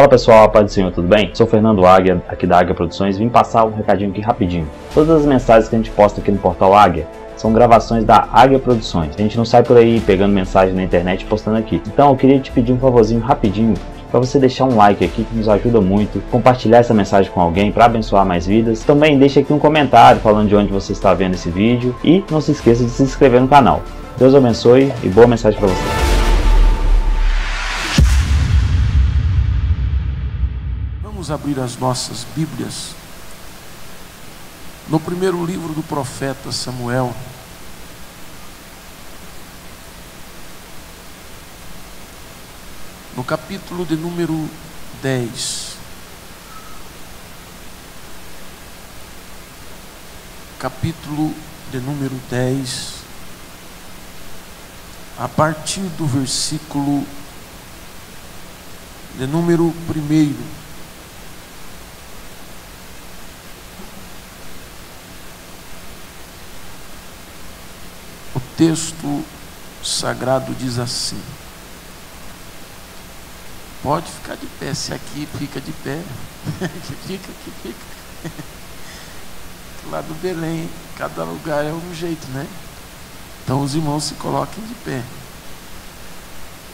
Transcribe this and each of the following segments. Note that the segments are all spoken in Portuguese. Fala pessoal, a paz do Senhor, tudo bem? Sou Fernando Águia, aqui da Águia Produções, vim passar um recadinho aqui rapidinho. Todas as mensagens que a gente posta aqui no portal Águia são gravações da Águia Produções. A gente não sai por aí pegando mensagem na internet e postando aqui. Então eu queria te pedir um favorzinho rapidinho para você deixar um like aqui, que nos ajuda muito, compartilhar essa mensagem com alguém para abençoar mais vidas. Também deixa aqui um comentário falando de onde você está vendo esse vídeo e não se esqueça de se inscrever no canal. Deus abençoe e boa mensagem para você. Vamos abrir as nossas Bíblias no primeiro livro do profeta Samuel, no capítulo de número 10. Capítulo de número 10, a partir do versículo de número 1. O texto sagrado diz assim, pode ficar de pé, se aqui fica de pé, que fica, lá do Belém, cada lugar é um jeito, né? Então os irmãos se coloquem de pé.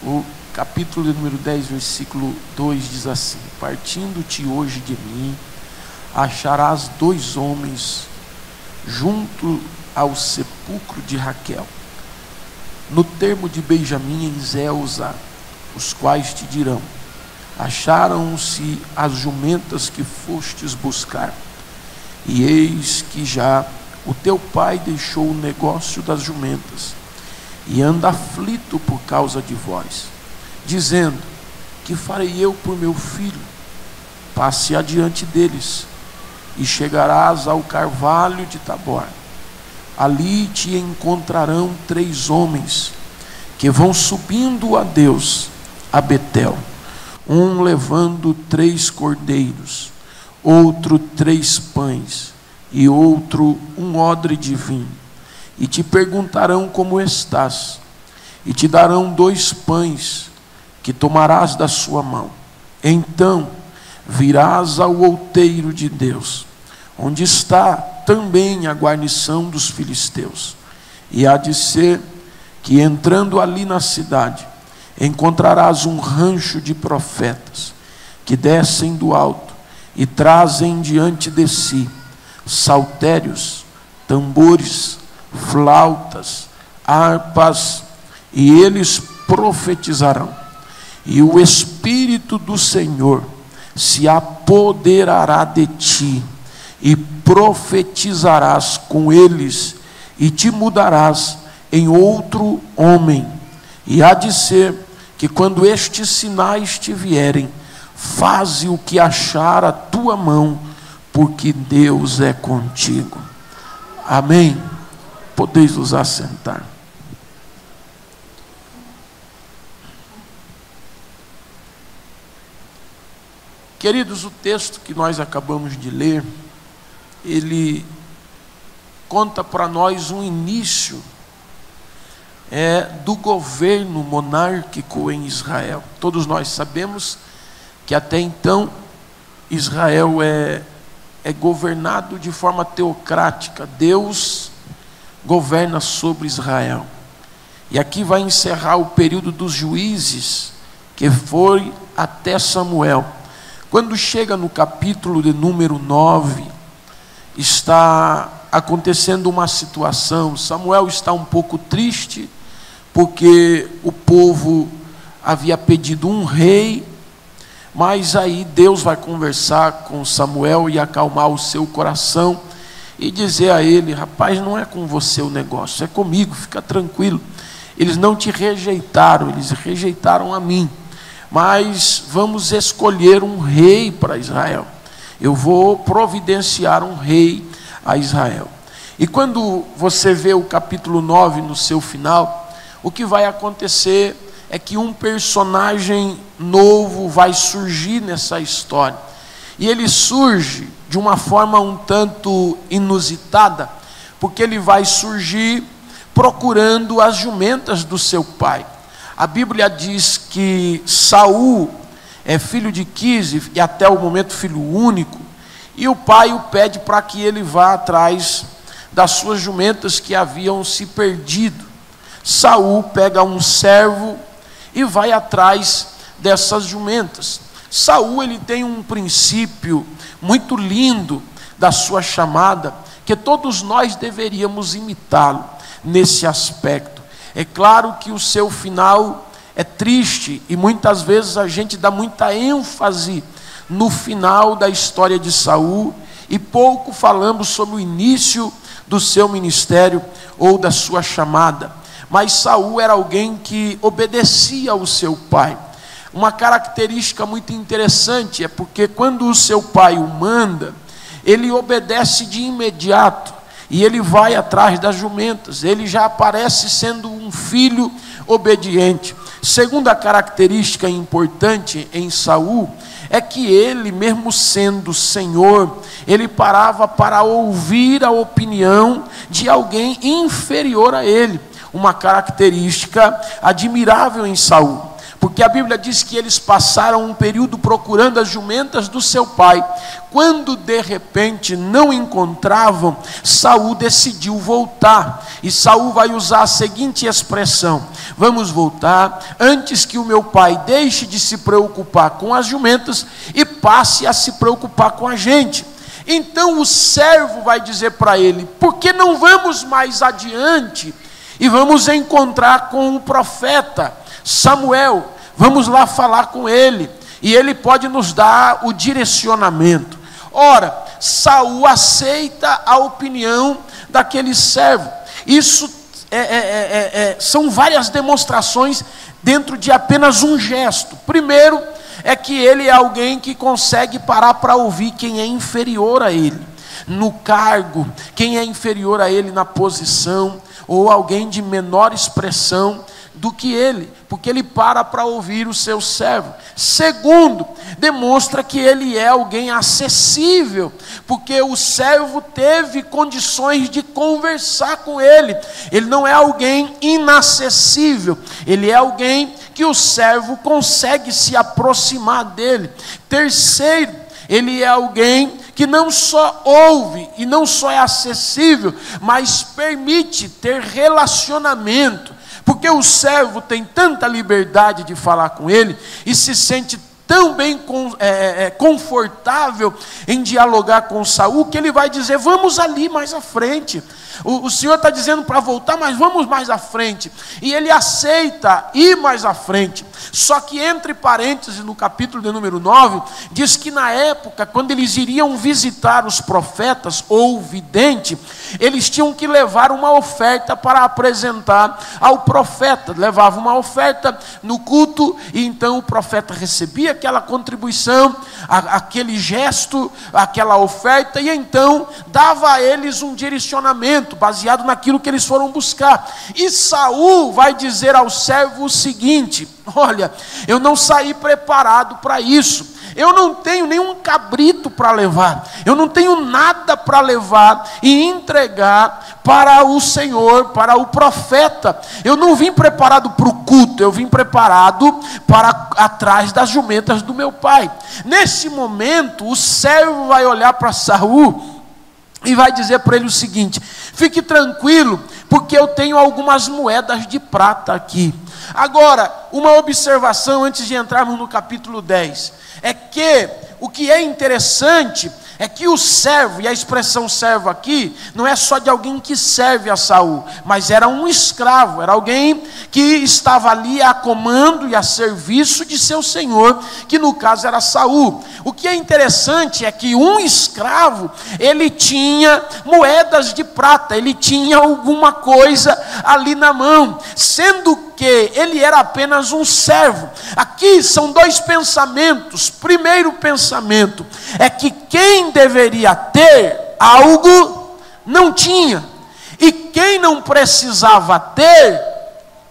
O capítulo número 10, versículo 2 diz assim, partindo-te hoje de mim, acharás dois homens junto ao sepulcro de Raquel, no termo de Benjamin em Zelza, os quais te dirão, acharam-se as jumentas que fostes buscar, e eis que já o teu pai deixou o negócio das jumentas, e anda aflito por causa de vós, dizendo, que farei eu por meu filho? Passe adiante deles, e chegarás ao carvalho de Tabor, ali te encontrarão três homens, que vão subindo a Deus, a Betel, um levando 3 cordeiros, outro 3 pães, e outro um odre de vinho, e te perguntarão como estás, e te darão 2 pães, que tomarás da sua mão, então virás ao outeiro de Deus, onde está também a guarnição dos filisteus, e há de ser que entrando ali na cidade, encontrarás um rancho de profetas, que descem do alto, e trazem diante de si, saltérios, tambores, flautas, harpas, e eles profetizarão, e o Espírito do Senhor se apoderará de ti, e profetizarás com eles, e te mudarás em outro homem, e há de ser que quando estes sinais te vierem, faze o que achar a tua mão, porque Deus é contigo. Amém? Podeis vos assentar. Queridos, o texto que nós acabamos de ler, ele conta para nós um início do governo monárquico em Israel. Todos nós sabemos que até então Israel é governado de forma teocrática. Deus governa sobre Israel. E aqui vai encerrar o período dos juízes, que foi até Samuel. Quando chega no capítulo de número 9, está acontecendo uma situação. Samuel está um pouco triste, porque o povo havia pedido um rei, mas aí Deus vai conversar com Samuel e acalmar o seu coração, e dizer a ele, rapaz, não é com você o negócio, é comigo, fica tranquilo. Eles não te rejeitaram, eles rejeitaram a mim, mas vamos escolher um rei para Israel. Eu vou providenciar um rei a Israel. E quando você vê o capítulo 9 no seu final, o que vai acontecer é que um personagem novo vai surgir nessa história. E ele surge de uma forma um tanto inusitada, porque ele vai surgir procurando as jumentas do seu pai. A Bíblia diz que Saul, é filho de Quis e até o momento filho único, e o pai o pede para que ele vá atrás das suas jumentas que haviam se perdido. Saul pega um servo e vai atrás dessas jumentas. Saul, ele tem um princípio muito lindo da sua chamada, que todos nós deveríamos imitá-lo nesse aspecto. É claro que o seu final é triste, e muitas vezes a gente dá muita ênfase no final da história de Saul, e pouco falamos sobre o início do seu ministério ou da sua chamada. Mas Saul era alguém que obedecia ao seu pai. Uma característica muito interessante é porque quando o seu pai o manda, ele obedece de imediato e ele vai atrás das jumentas. Ele já aparece sendo um filho obediente. Segunda característica importante em Saul é que ele, mesmo sendo senhor, ele parava para ouvir a opinião de alguém inferior a ele. Uma característica admirável em Saul, porque a Bíblia diz que eles passaram um período procurando as jumentas do seu pai. Quando de repente não encontravam, Saul decidiu voltar, e Saul vai usar a seguinte expressão: vamos voltar antes que o meu pai deixe de se preocupar com as jumentas e passe a se preocupar com a gente. Então o servo vai dizer para ele: por que não vamos mais adiante e vamos encontrar com o profeta Samuel? Vamos lá falar com ele, e ele pode nos dar o direcionamento. Ora, Saul aceita a opinião daquele servo. Isso são várias demonstrações dentro de apenas um gesto. Primeiro, é que ele é alguém que consegue parar para ouvir quem é inferior a ele no cargo, quem é inferior a ele na posição, ou alguém de menor expressão do que ele, porque ele para ouvir o seu servo. Segundo, demonstra que ele é alguém acessível, porque o servo teve condições de conversar com ele. Ele não é alguém inacessível, ele é alguém que o servo consegue se aproximar dele. Terceiro, ele é alguém que não só ouve e não só é acessível, mas permite ter relacionamento, porque o servo tem tanta liberdade de falar com ele e se sente tão bem confortável em dialogar com Saul, que ele vai dizer: vamos ali mais à frente. O Senhor está dizendo para voltar, mas vamos mais à frente. E ele aceita ir mais à frente. Só que, entre parênteses, no capítulo de número 9, diz que na época, quando eles iriam visitar os profetas ou o vidente, eles tinham que levar uma oferta para apresentar ao profeta. Levava uma oferta no culto, e então o profeta recebia aquela contribuição, aquele gesto, aquela oferta, e então dava a eles um direcionamento baseado naquilo que eles foram buscar. E Saul vai dizer ao servo o seguinte: olha, eu não saí preparado para isso, eu não tenho nenhum cabrito para levar, eu não tenho nada para levar e entregar para o Senhor, para o profeta. Eu não vim preparado para o culto, eu vim preparado para atrás das jumentas do meu pai. Nesse momento, o servo vai olhar para Saul e vai dizer para ele o seguinte: fique tranquilo, porque eu tenho algumas moedas de prata aqui. Agora, uma observação antes de entrarmos no capítulo 10, é que o que é interessante é que o servo, e a expressão servo aqui, não é só de alguém que serve a Saul, mas era um escravo, era alguém que estava ali a comando e a serviço de seu senhor, que no caso era Saul. O que é interessante é que um escravo, ele tinha moedas de prata, ele tinha alguma coisa ali na mão, sendo que ele era apenas um servo. Aqui são dois pensamentos. Primeiro pensamento é que quem deveria ter algo não tinha, e quem não precisava ter,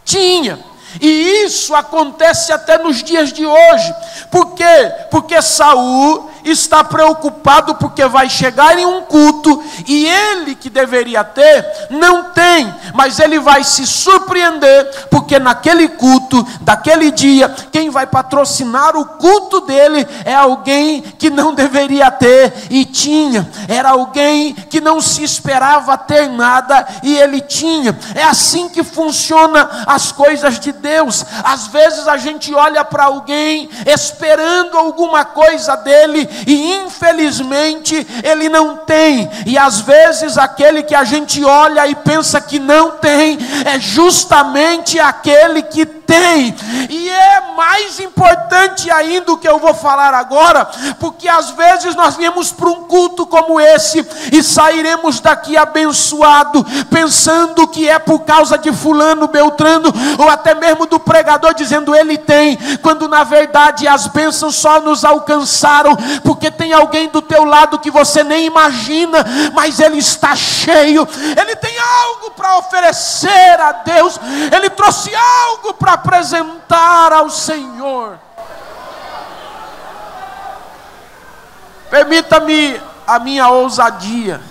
tinha. E isso acontece até nos dias de hoje. Por quê? Porque Saul está preocupado porque vai chegar em um culto e ele que deveria ter, não tem, mas ele vai se surpreender, porque naquele culto, daquele dia, quem vai patrocinar o culto dele é alguém que não deveria ter e tinha, era alguém que não se esperava ter nada e ele tinha. É assim que funciona as coisas de Deus. Às vezes a gente olha para alguém esperando alguma coisa dele e infelizmente ele não tem, e às vezes aquele que a gente olha e pensa que não tem é justamente aquele que tem. E é mais importante ainda o que eu vou falar agora, porque às vezes nós viemos para um culto como esse e sairemos daqui abençoado, pensando que é por causa de fulano, beltrano, ou até mesmo do pregador dizendo ele tem, quando na verdade as bênçãos só nos alcançaram porque tem alguém do teu lado que você nem imagina, mas ele está cheio, ele tem algo para oferecer a Deus, ele trouxe algo para apresentar ao Senhor. Permita-me a minha ousadia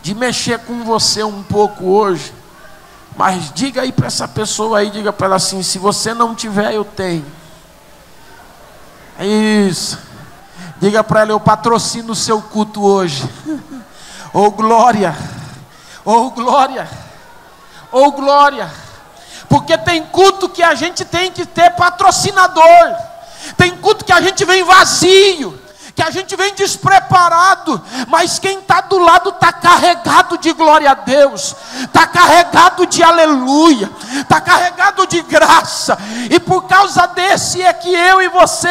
de mexer com você um pouco hoje, mas diga aí para essa pessoa aí, diga para ela assim: se você não tiver, eu tenho. É isso. Diga para ela: eu patrocino o seu culto hoje. Oh glória, oh glória, oh glória. Porque tem culto que a gente tem que ter patrocinador, tem culto que a gente vem vazio, que a gente vem despreparado, mas quem está do lado está carregado de glória a Deus, está carregado de aleluia, está carregado de graça, e por causa desse é que eu e você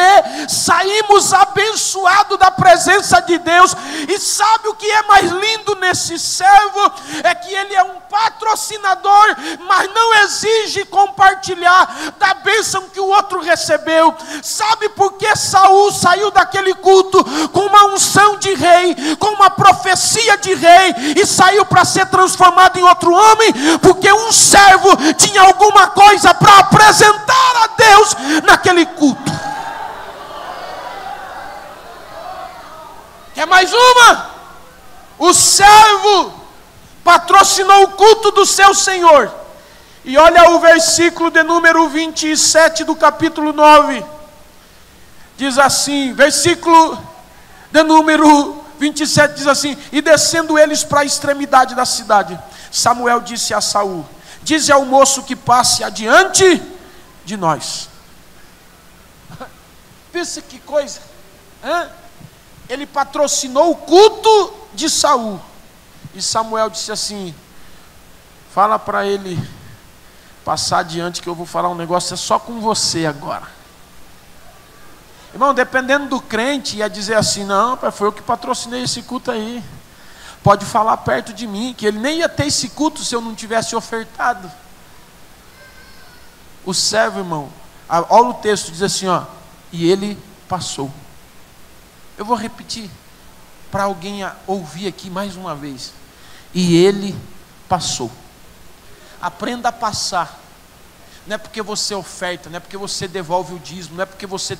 saímos abençoados da presença de Deus. E sabe o que é mais lindo nesse servo? É que ele é um patrocinador, mas não exige compartilhar da bênção que o outro recebeu. Sabe por que Saul saiu daquele culto com uma unção de rei, com uma profecia de rei, e saiu para ser transformado em outro homem? Porque um servo tinha alguma coisa para apresentar a Deus naquele culto. Quer mais uma? O servo patrocinou o culto do seu Senhor. E olha o versículo de número 27 do capítulo 9. Diz assim, versículo de número 27 diz assim: e descendo eles para a extremidade da cidade, Samuel disse a Saul: diz ao moço que passe adiante de nós. Pensa que coisa, hein? Ele patrocinou o culto de Saul. E Samuel disse assim: fala para ele passar adiante, que eu vou falar um negócio, é só com você agora. Irmão, dependendo do crente, ia dizer assim: não, pai, foi eu que patrocinei esse culto aí, pode falar perto de mim, que ele nem ia ter esse culto se eu não tivesse ofertado. O servo, irmão, olha o texto, diz assim, ó: e ele passou. Eu vou repetir para alguém ouvir aqui mais uma vez: e ele passou. Aprenda a passar. Não é porque você oferta, não é porque você devolve o dízimo, não é porque você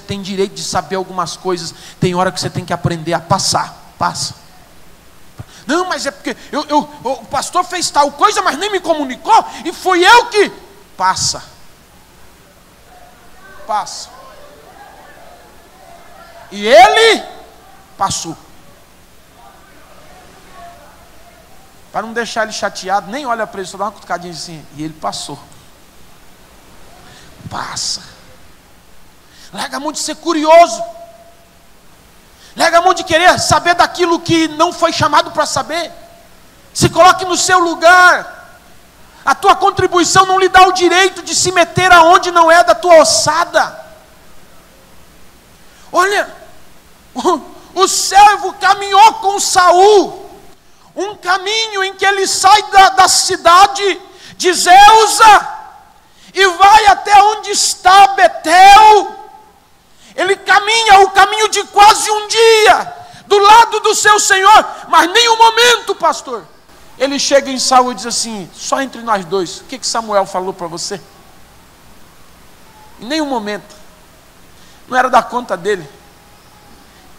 tem direito de saber algumas coisas. Tem hora que você tem que aprender a passar. Passa. Não, mas é porque o pastor fez tal coisa, mas nem me comunicou, e fui eu que... Passa. Passa. E ele passou. Para não deixar ele chateado, nem olha para ele, só dá uma cutucadinha assim. E ele passou. Passa. Larga a mão de ser curioso. Larga a mão de querer saber daquilo que não foi chamado para saber. Se coloque no seu lugar. A tua contribuição não lhe dá o direito de se meter aonde não é da tua ossada. Olha, o servo caminhou com Saul. Um caminho em que ele sai da cidade de Zelza e vai até onde está Betel. Ele caminha o caminho de quase um dia do lado do seu Senhor, mas nem um momento, pastor, ele chega em Saul e diz assim: só entre nós dois, o que Samuel falou para você? Em nenhum momento. Não era da conta dele,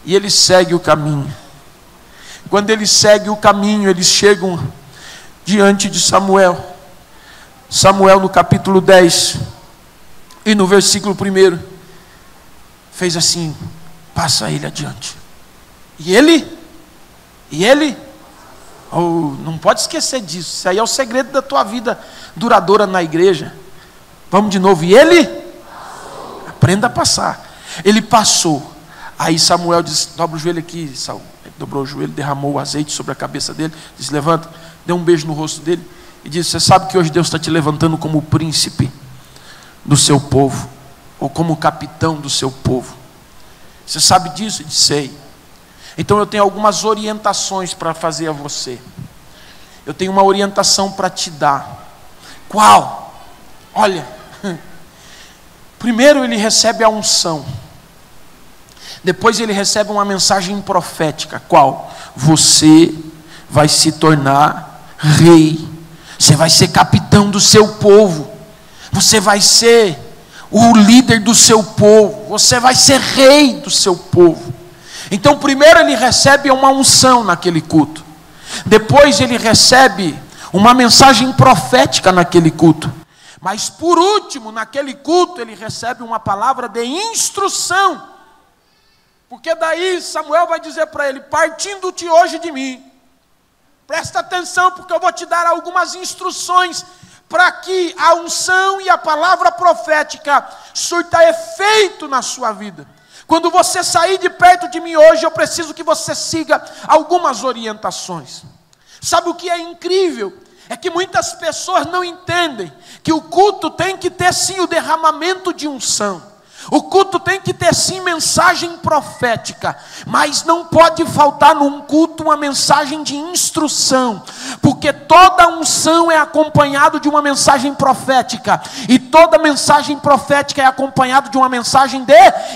e ele segue o caminho. Quando ele segue o caminho, eles chegam diante de Samuel. Samuel, no capítulo 10 e no versículo 1, fez assim: passa ele adiante. E ele? Oh, não pode esquecer disso. Isso aí é o segredo da tua vida duradoura na igreja. Vamos de novo. E ele? Passou. Aprenda a passar. Ele passou. Aí Samuel disse: dobra o joelho aqui, Saul. Ele dobrou o joelho, derramou o azeite sobre a cabeça dele, disse: levanta. Deu um beijo no rosto dele e disse: você sabe que hoje Deus está te levantando como príncipe do seu povo, ou como capitão do seu povo. Você sabe disso? Ele disse: sei. Então eu tenho algumas orientações para fazer a você. Eu tenho uma orientação para te dar. Qual? Olha. Primeiro ele recebe a unção. Depois ele recebe uma mensagem profética. Qual? Você vai se tornar rei. Você vai ser capitão do seu povo. Você vai ser o líder do seu povo. Você vai ser rei do seu povo. Então primeiro ele recebe uma unção naquele culto. Depois ele recebe uma mensagem profética naquele culto. Mas por último, naquele culto, ele recebe uma palavra de instrução. Porque daí Samuel vai dizer para ele: partindo-te hoje de mim, presta atenção, porque eu vou te dar algumas instruções para que a unção e a palavra profética surta efeito na sua vida. Quando você sair de perto de mim hoje, eu preciso que você siga algumas orientações. Sabe o que é incrível? É que muitas pessoas não entendem que o culto tem que ter sim o derramamento de unção. O culto tem que ter sim mensagem profética, mas não pode faltar num culto uma mensagem de instrução, porque toda unção é acompanhada de uma mensagem profética, e toda mensagem profética é acompanhada de uma mensagem de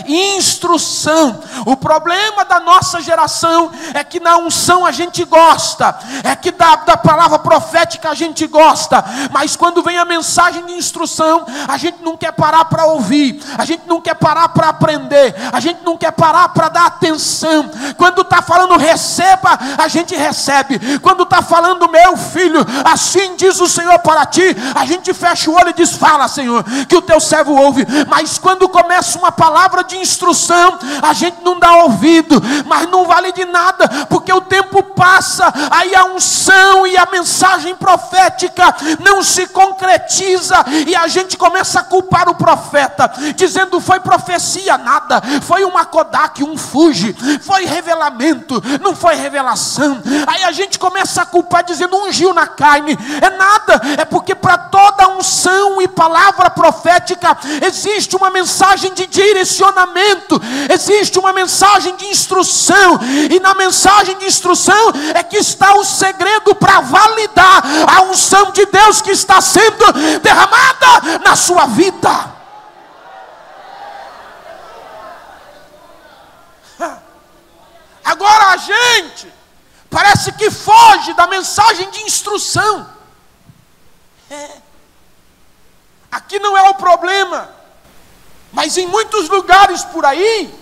instrução. O problema da nossa geração é que na unção a gente gosta, é que da palavra profética a gente gosta, mas quando vem a mensagem de instrução, a gente não quer parar para ouvir, a gente não quer parar para aprender, a gente não quer parar para dar atenção. Quando está falando receba, a gente recebe. Quando está falando meu filho, assim diz o Senhor para ti, a gente fecha o olho e diz: fala, Senhor, que o teu servo ouve. Mas quando começa uma palavra de instrução, a gente não dá ouvido, mas não vale de nada, porque o tempo passa, aí a unção e a mensagem profética não se concretiza, e a gente começa a culpar o profeta, dizendo: foi profecia nada, foi uma Kodak, um Fuji, foi revelamento, não foi revelação. Aí a gente começa a culpar dizendo: ungiu na carne, é nada. É porque para toda unção e palavra profética existe uma mensagem de direcionamento, existe uma mensagem de instrução, e na mensagem de instrução é que está o segredo para validar a unção de Deus que está sendo derramada na sua vida. Agora a gente parece que foge da mensagem de instrução. Aqui não é o problema, mas em muitos lugares por aí,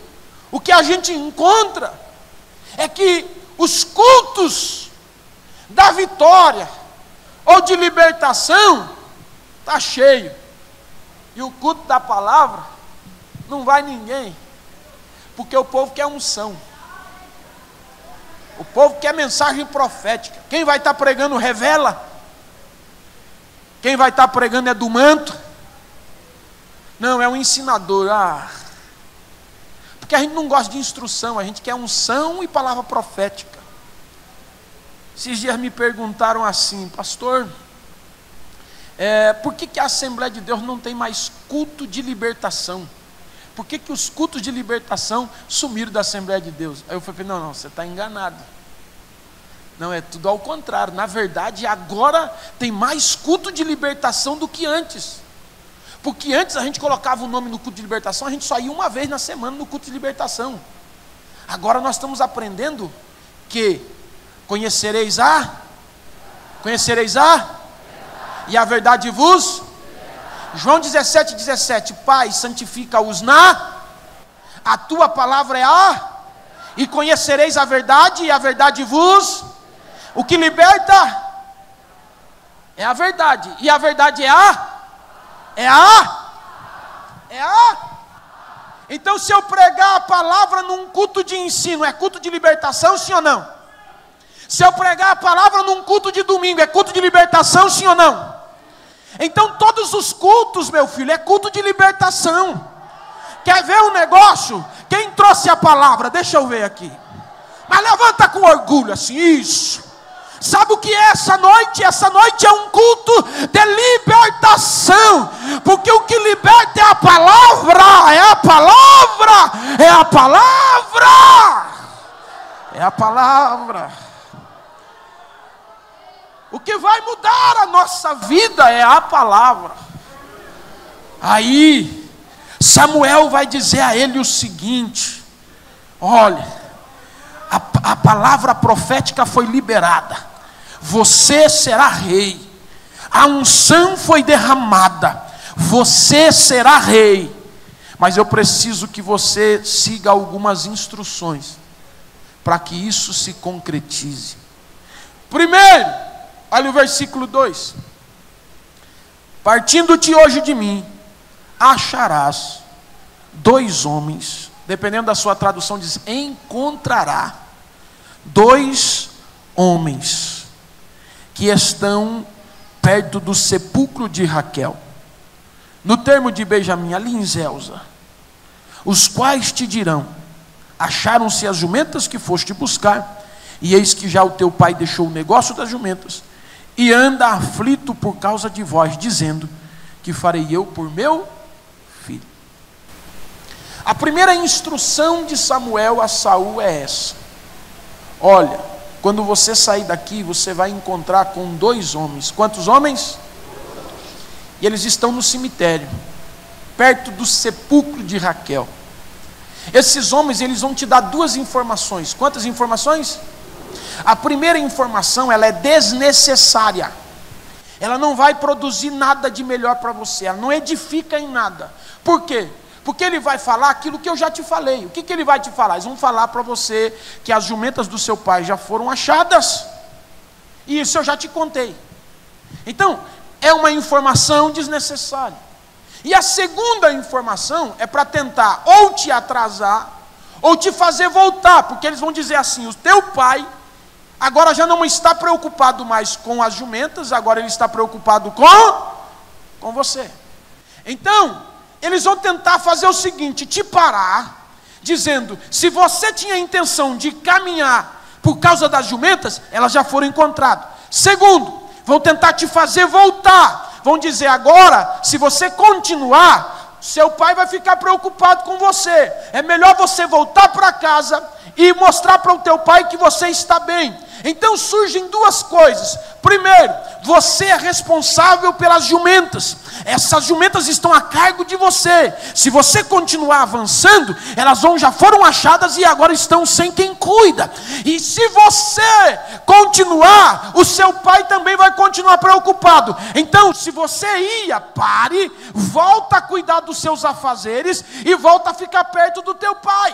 o que a gente encontra é que os cultos da vitória ou de libertação está cheio, e o culto da palavra não vai ninguém, porque o povo quer unção. O povo quer mensagem profética. Quem vai estar pregando revela. Quem vai estar pregando é do manto. Não, é um ensinador. Porque a gente não gosta de instrução, a gente quer unção e palavra profética. Esses dias me perguntaram assim: pastor, por que a Assembleia de Deus não tem mais culto de libertação? Por que os cultos de libertação sumiram da Assembleia de Deus? Aí eu falei: não, você está enganado. Não, é tudo ao contrário. Na verdade, agora tem mais culto de libertação do que antes. Porque antes a gente colocava o nome no culto de libertação, a gente só ia uma vez na semana no culto de libertação. Agora nós estamos aprendendo que conhecereis a e a verdade vos... João 17:17, Pai, santifica-os na... A tua palavra é a... e conhecereis a verdade, e a verdade vos... O que liberta é a verdade, e a verdade é Então, se eu pregar a palavra num culto de ensino, é culto de libertação, sim ou não? Se eu pregar a palavra num culto de domingo, é culto de libertação, sim ou não? Então todos os cultos, meu filho, é culto de libertação. Quer ver um negócio? Quem trouxe a palavra? Deixa eu ver aqui. Mas levanta com orgulho, assim, isso. Sabe o que é essa noite? Essa noite é um culto de libertação, porque o que liberta é a palavra, é a palavra, é a palavra, é a palavra. O que vai mudar a nossa vida é a palavra. Aí Samuel vai dizer a ele o seguinte: olha, a palavra profética foi liberada, você será rei. A unção foi derramada, você será rei. Mas eu preciso que você siga algumas instruções para que isso se concretize. Primeiro, olha o versículo 2: partindo-te hoje de mim, acharás dois homens, dependendo da sua tradução diz, encontrará dois homens que estão perto do sepulcro de Raquel, no termo de Benjamin, ali em Zelza, os quais te dirão: acharam-se as jumentas que foste buscar, e eis que já o teu pai deixou o negócio das jumentas, e anda aflito por causa de vós, dizendo: que farei eu por meu filho? A primeira instrução de Samuel a Saul é essa: olha, quando você sair daqui, você vai encontrar com dois homens. Quantos homens? E eles estão no cemitério, perto do sepulcro de Raquel. Esses homens, eles vão te dar duas informações. Quantas informações? A primeira informação, ela é desnecessária. Ela não vai produzir nada de melhor para você. Ela não edifica em nada. Por quê? Porque ele vai falar aquilo que eu já te falei. O que que ele vai te falar? Eles vão falar para você que as jumentas do seu pai já foram achadas. E isso eu já te contei. Então, é uma informação desnecessária. E a segunda informação é para tentar ou te atrasar, ou te fazer voltar. Porque eles vão dizer assim: o teu pai agora já não está preocupado mais com as jumentas, agora ele está preocupado com você. Então... eles vão tentar fazer o seguinte: te parar, dizendo, se você tinha a intenção de caminhar por causa das jumentas, elas já foram encontradas. Segundo, vão tentar te fazer voltar. Vão dizer agora, se você continuar, seu pai vai ficar preocupado com você. É melhor você voltar para casa e mostrar para o teu pai que você está bem. Então surgem duas coisas. Primeiro, você é responsável pelas jumentas. Essas jumentas estão a cargo de você. Se você continuar avançando, elas já foram achadas e agora estão sem quem cuida. E se você continuar, o seu pai também vai continuar preocupado. Então, se você pare, volta a cuidar dos seus afazeres e volta a ficar perto do teu pai.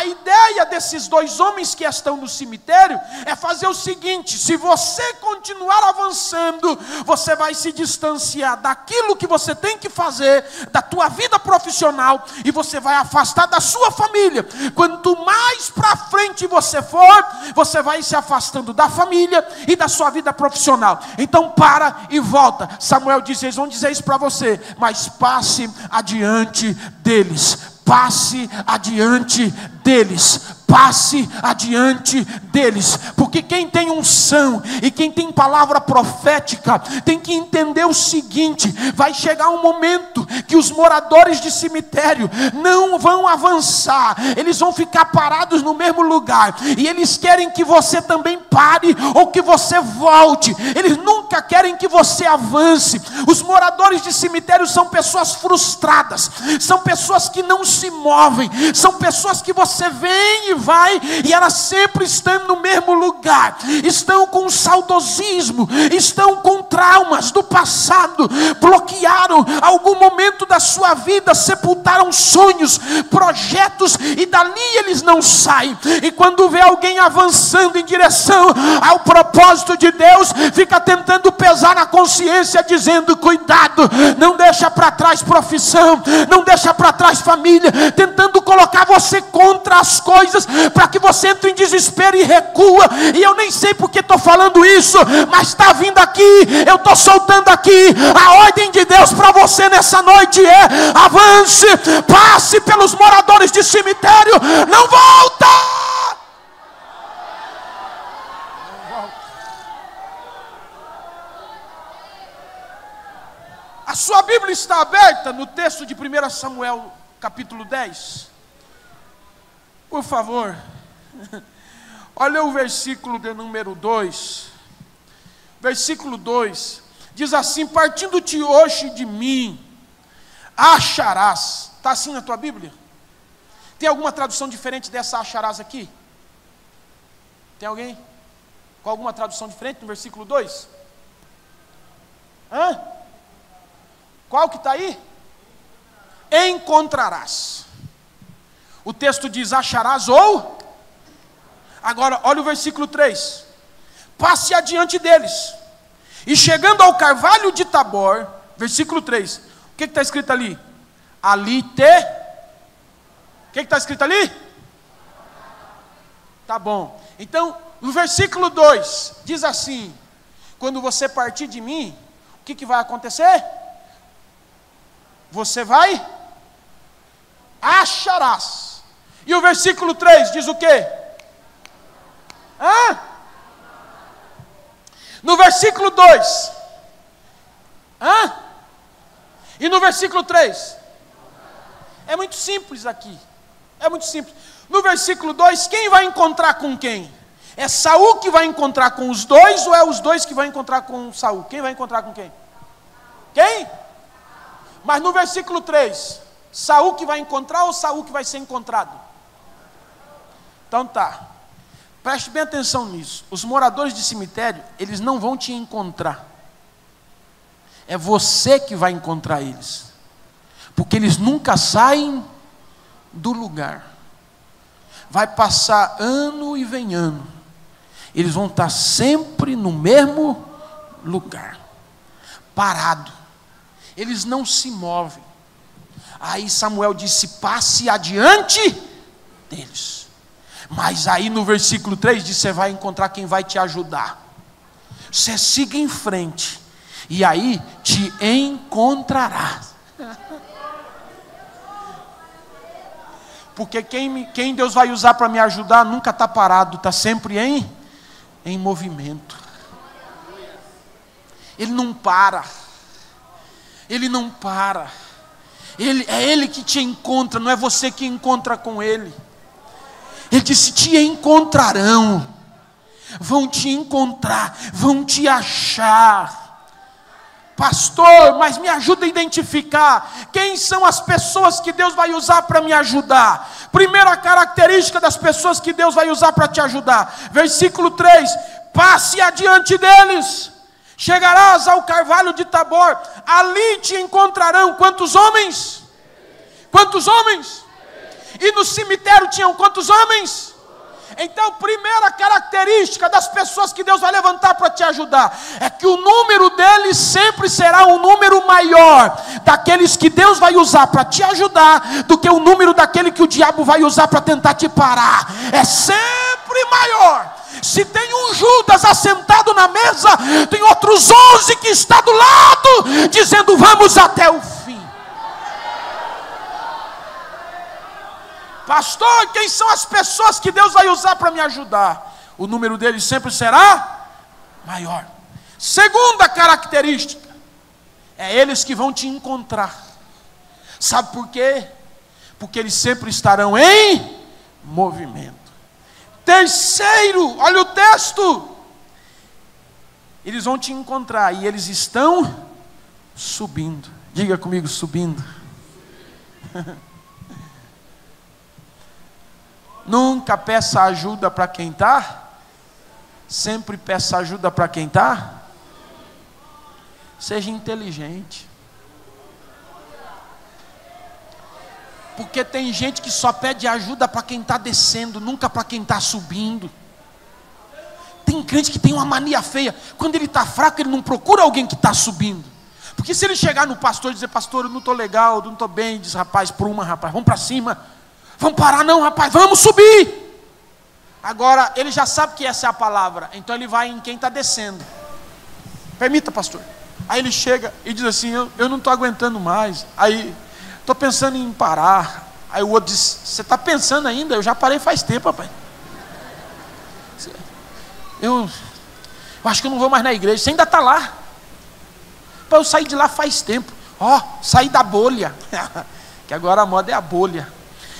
A ideia desses dois homens que estão no cemitério é fazer o seguinte: se você continuar avançando, você vai se distanciar daquilo que você tem que fazer, da tua vida profissional, e você vai afastar da sua família. Quanto mais para frente você for, você vai se afastando da família e da sua vida profissional. Então para e volta. Samuel diz, eles vão dizer isso para você, mas passe adiante deles, passe adiante deles. Passe adiante deles, porque quem tem unção e quem tem palavra profética tem que entender o seguinte: vai chegar um momento que os moradores de cemitério não vão avançar, eles vão ficar parados no mesmo lugar, e eles querem que você também pare ou que você volte. Eles nunca querem que você avance. Os moradores de cemitério são pessoas frustradas, são pessoas que não se movem, são pessoas que você vem e vai e elas sempre estão no mesmo lugar, estão com saudosismo, estão com traumas do passado, bloquearam algum momento da sua vida, sepultaram sonhos, projetos, e dali eles não saem. E quando vê alguém avançando em direção ao propósito de Deus, fica tentando pesar na consciência, dizendo: cuidado, não deixa para trás profissão, não deixa para trás família, tentando colocar você contra as coisas, para que você entre em desespero e recua. E eu nem sei porque estou falando isso, mas está vindo aqui, eu estou soltando aqui, a ordem de Deus para você nessa noite é: avance, passe pelos moradores de cemitério, não volta! Não volta. A sua Bíblia está aberta no texto de 1 Samuel, capítulo 10. Por favor, olha o versículo de número 2. Versículo 2 diz assim: partindo-te hoje de mim, acharás. Está assim na tua Bíblia? Tem alguma tradução diferente dessa acharás aqui? Tem alguém com alguma tradução diferente no versículo 2? Hã? Qual que está aí? Encontrarás. O texto diz acharás ou... Agora olha o versículo 3. Passe adiante deles, e chegando ao carvalho de Tabor, versículo 3, o que está escrito ali? Ali te... O que está escrito ali? Tá bom. Então, no versículo 2, diz assim: quando você partir de mim, o que que vai acontecer? Você vai... acharás. E o versículo 3 diz o quê? Hã? No versículo 2. Hã? E no versículo 3? É muito simples aqui. É muito simples. No versículo 2, quem vai encontrar com quem? É Saul que vai encontrar com os dois, ou é os dois que vão encontrar com Saul? Quem vai encontrar com quem? Quem? Mas no versículo 3, Saul que vai encontrar ou Saul que vai ser encontrado? Então tá. Preste bem atenção nisso. Os moradores de cemitério, eles não vão te encontrar. É você que vai encontrar eles. Porque eles nunca saem do lugar. Vai passar ano e vem ano, eles vão estar sempre no mesmo lugar, parado, eles não se movem. Aí Samuel disse: passe adiante deles. Mas aí no versículo 3 diz: você vai encontrar quem vai te ajudar. Você siga em frente, e aí te encontrarás. Porque quem Deus vai usar para me ajudar nunca está parado, está sempre em movimento. Ele não para. Ele não para. É Ele que te encontra, não é você que encontra com Ele. Ele disse: te encontrarão. Vão te encontrar, vão te achar. Pastor, mas me ajuda a identificar quem são as pessoas que Deus vai usar para me ajudar. Primeira característica das pessoas que Deus vai usar para te ajudar. Versículo 3, passe adiante deles, chegarás ao carvalho de Tabor, ali te encontrarão. Quantos homens? Quantos homens? E no cemitério tinham quantos homens? Então, primeira característica das pessoas que Deus vai levantar para te ajudar é que o número deles sempre será um número maior daqueles que Deus vai usar para te ajudar do que o número daquele que o diabo vai usar para tentar te parar. É sempre maior. Se tem um Judas assentado na mesa, tem outros 11 que está do lado dizendo: vamos até o fim. Pastor, quem são as pessoas que Deus vai usar para me ajudar? O número deles sempre será maior. Segunda característica, é eles que vão te encontrar. Sabe por quê? Porque eles sempre estarão em movimento. Terceiro, olha o texto. Eles vão te encontrar e eles estão subindo. Diga comigo: subindo. Nunca peça ajuda para quem está. Sempre peça ajuda para quem está. Seja inteligente. Porque tem gente que só pede ajuda para quem está descendo, nunca para quem está subindo. Tem crente que tem uma mania feia. Quando ele está fraco, ele não procura alguém que está subindo. Porque se ele chegar no pastor e dizer, pastor, eu não estou legal, eu não estou bem, diz, rapaz, rapaz, vamos para cima. Vamos parar não, rapaz, vamos subir. Agora, ele já sabe que essa é a palavra, então ele vai em quem está descendo. Permita, pastor. Aí ele chega e diz assim, eu não estou aguentando mais. Aí, estou pensando em parar. Aí o outro diz, você está pensando ainda? Eu já parei faz tempo, rapaz. Eu acho que eu não vou mais na igreja. Você ainda está lá. Eu saí de lá faz tempo. Saí da bolha. Que agora a moda é a bolha.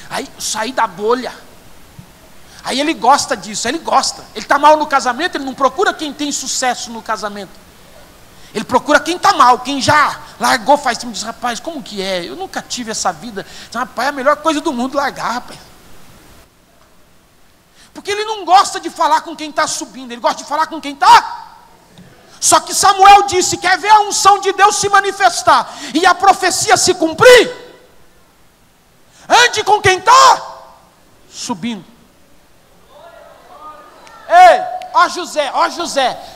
Aí, saí da bolha. Aí ele gosta disso, ele gosta. Ele está mal no casamento, ele não procura quem tem sucesso no casamento. Ele procura quem está mal, quem já largou faz tempo. Diz, rapaz, como que é? Eu nunca tive essa vida. Diz, rapaz, é a melhor coisa do mundo largar, rapaz. Porque ele não gosta de falar com quem está subindo, ele gosta de falar com quem está. Só que Samuel disse, quer ver a unção de Deus se manifestar e a profecia se cumprir? Ande com quem está subindo. Ei, ó José.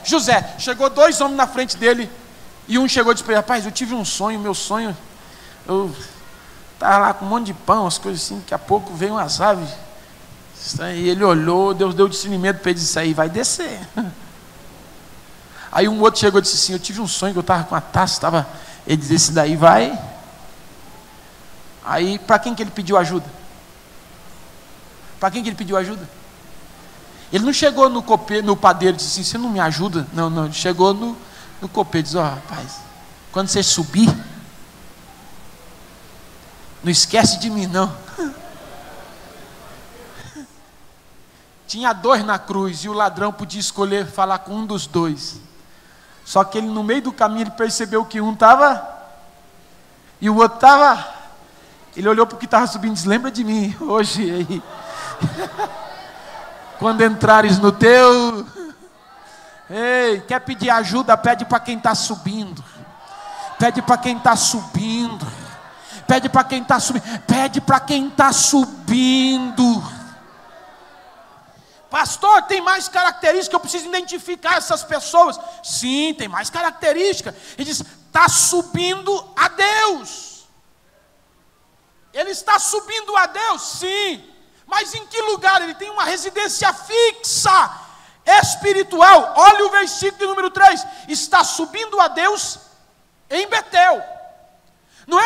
José, chegou dois homens na frente dele. E um chegou e disse para ele, rapaz, eu tive um sonho, meu sonho. Eu estava lá com um monte de pão, as coisas assim. Daqui a pouco veio umas aves. E ele olhou, Deus deu discernimento para ele e disse, aí vai descer. Aí um outro chegou e disse assim, eu tive um sonho que eu estava com uma taça. Ele disse, esse daí vai. Aí, para quem que ele pediu ajuda? Ele não chegou no copeiro, no padeiro e disse assim, você não me ajuda? Não, ele chegou no copeiro e disse, rapaz, quando você subir, não esquece de mim não. Tinha dois na cruz e o ladrão podia escolher falar com um dos dois. Só que ele no meio do caminho ele percebeu que um estava e o outro estava... Ele olhou para o que estava subindo e disse, lembra de mim hoje aí. Quando entrares no teu... Ei, quer pedir ajuda? Pede para quem está subindo. Pastor, tem mais características, eu preciso identificar essas pessoas. Sim, tem mais características. Ele diz, está subindo a Deus. Ele está subindo a Deus, sim. Mas em que lugar? Ele tem uma residência fixa, espiritual. Olha o versículo número 3. Está subindo a Deus em Betel. Não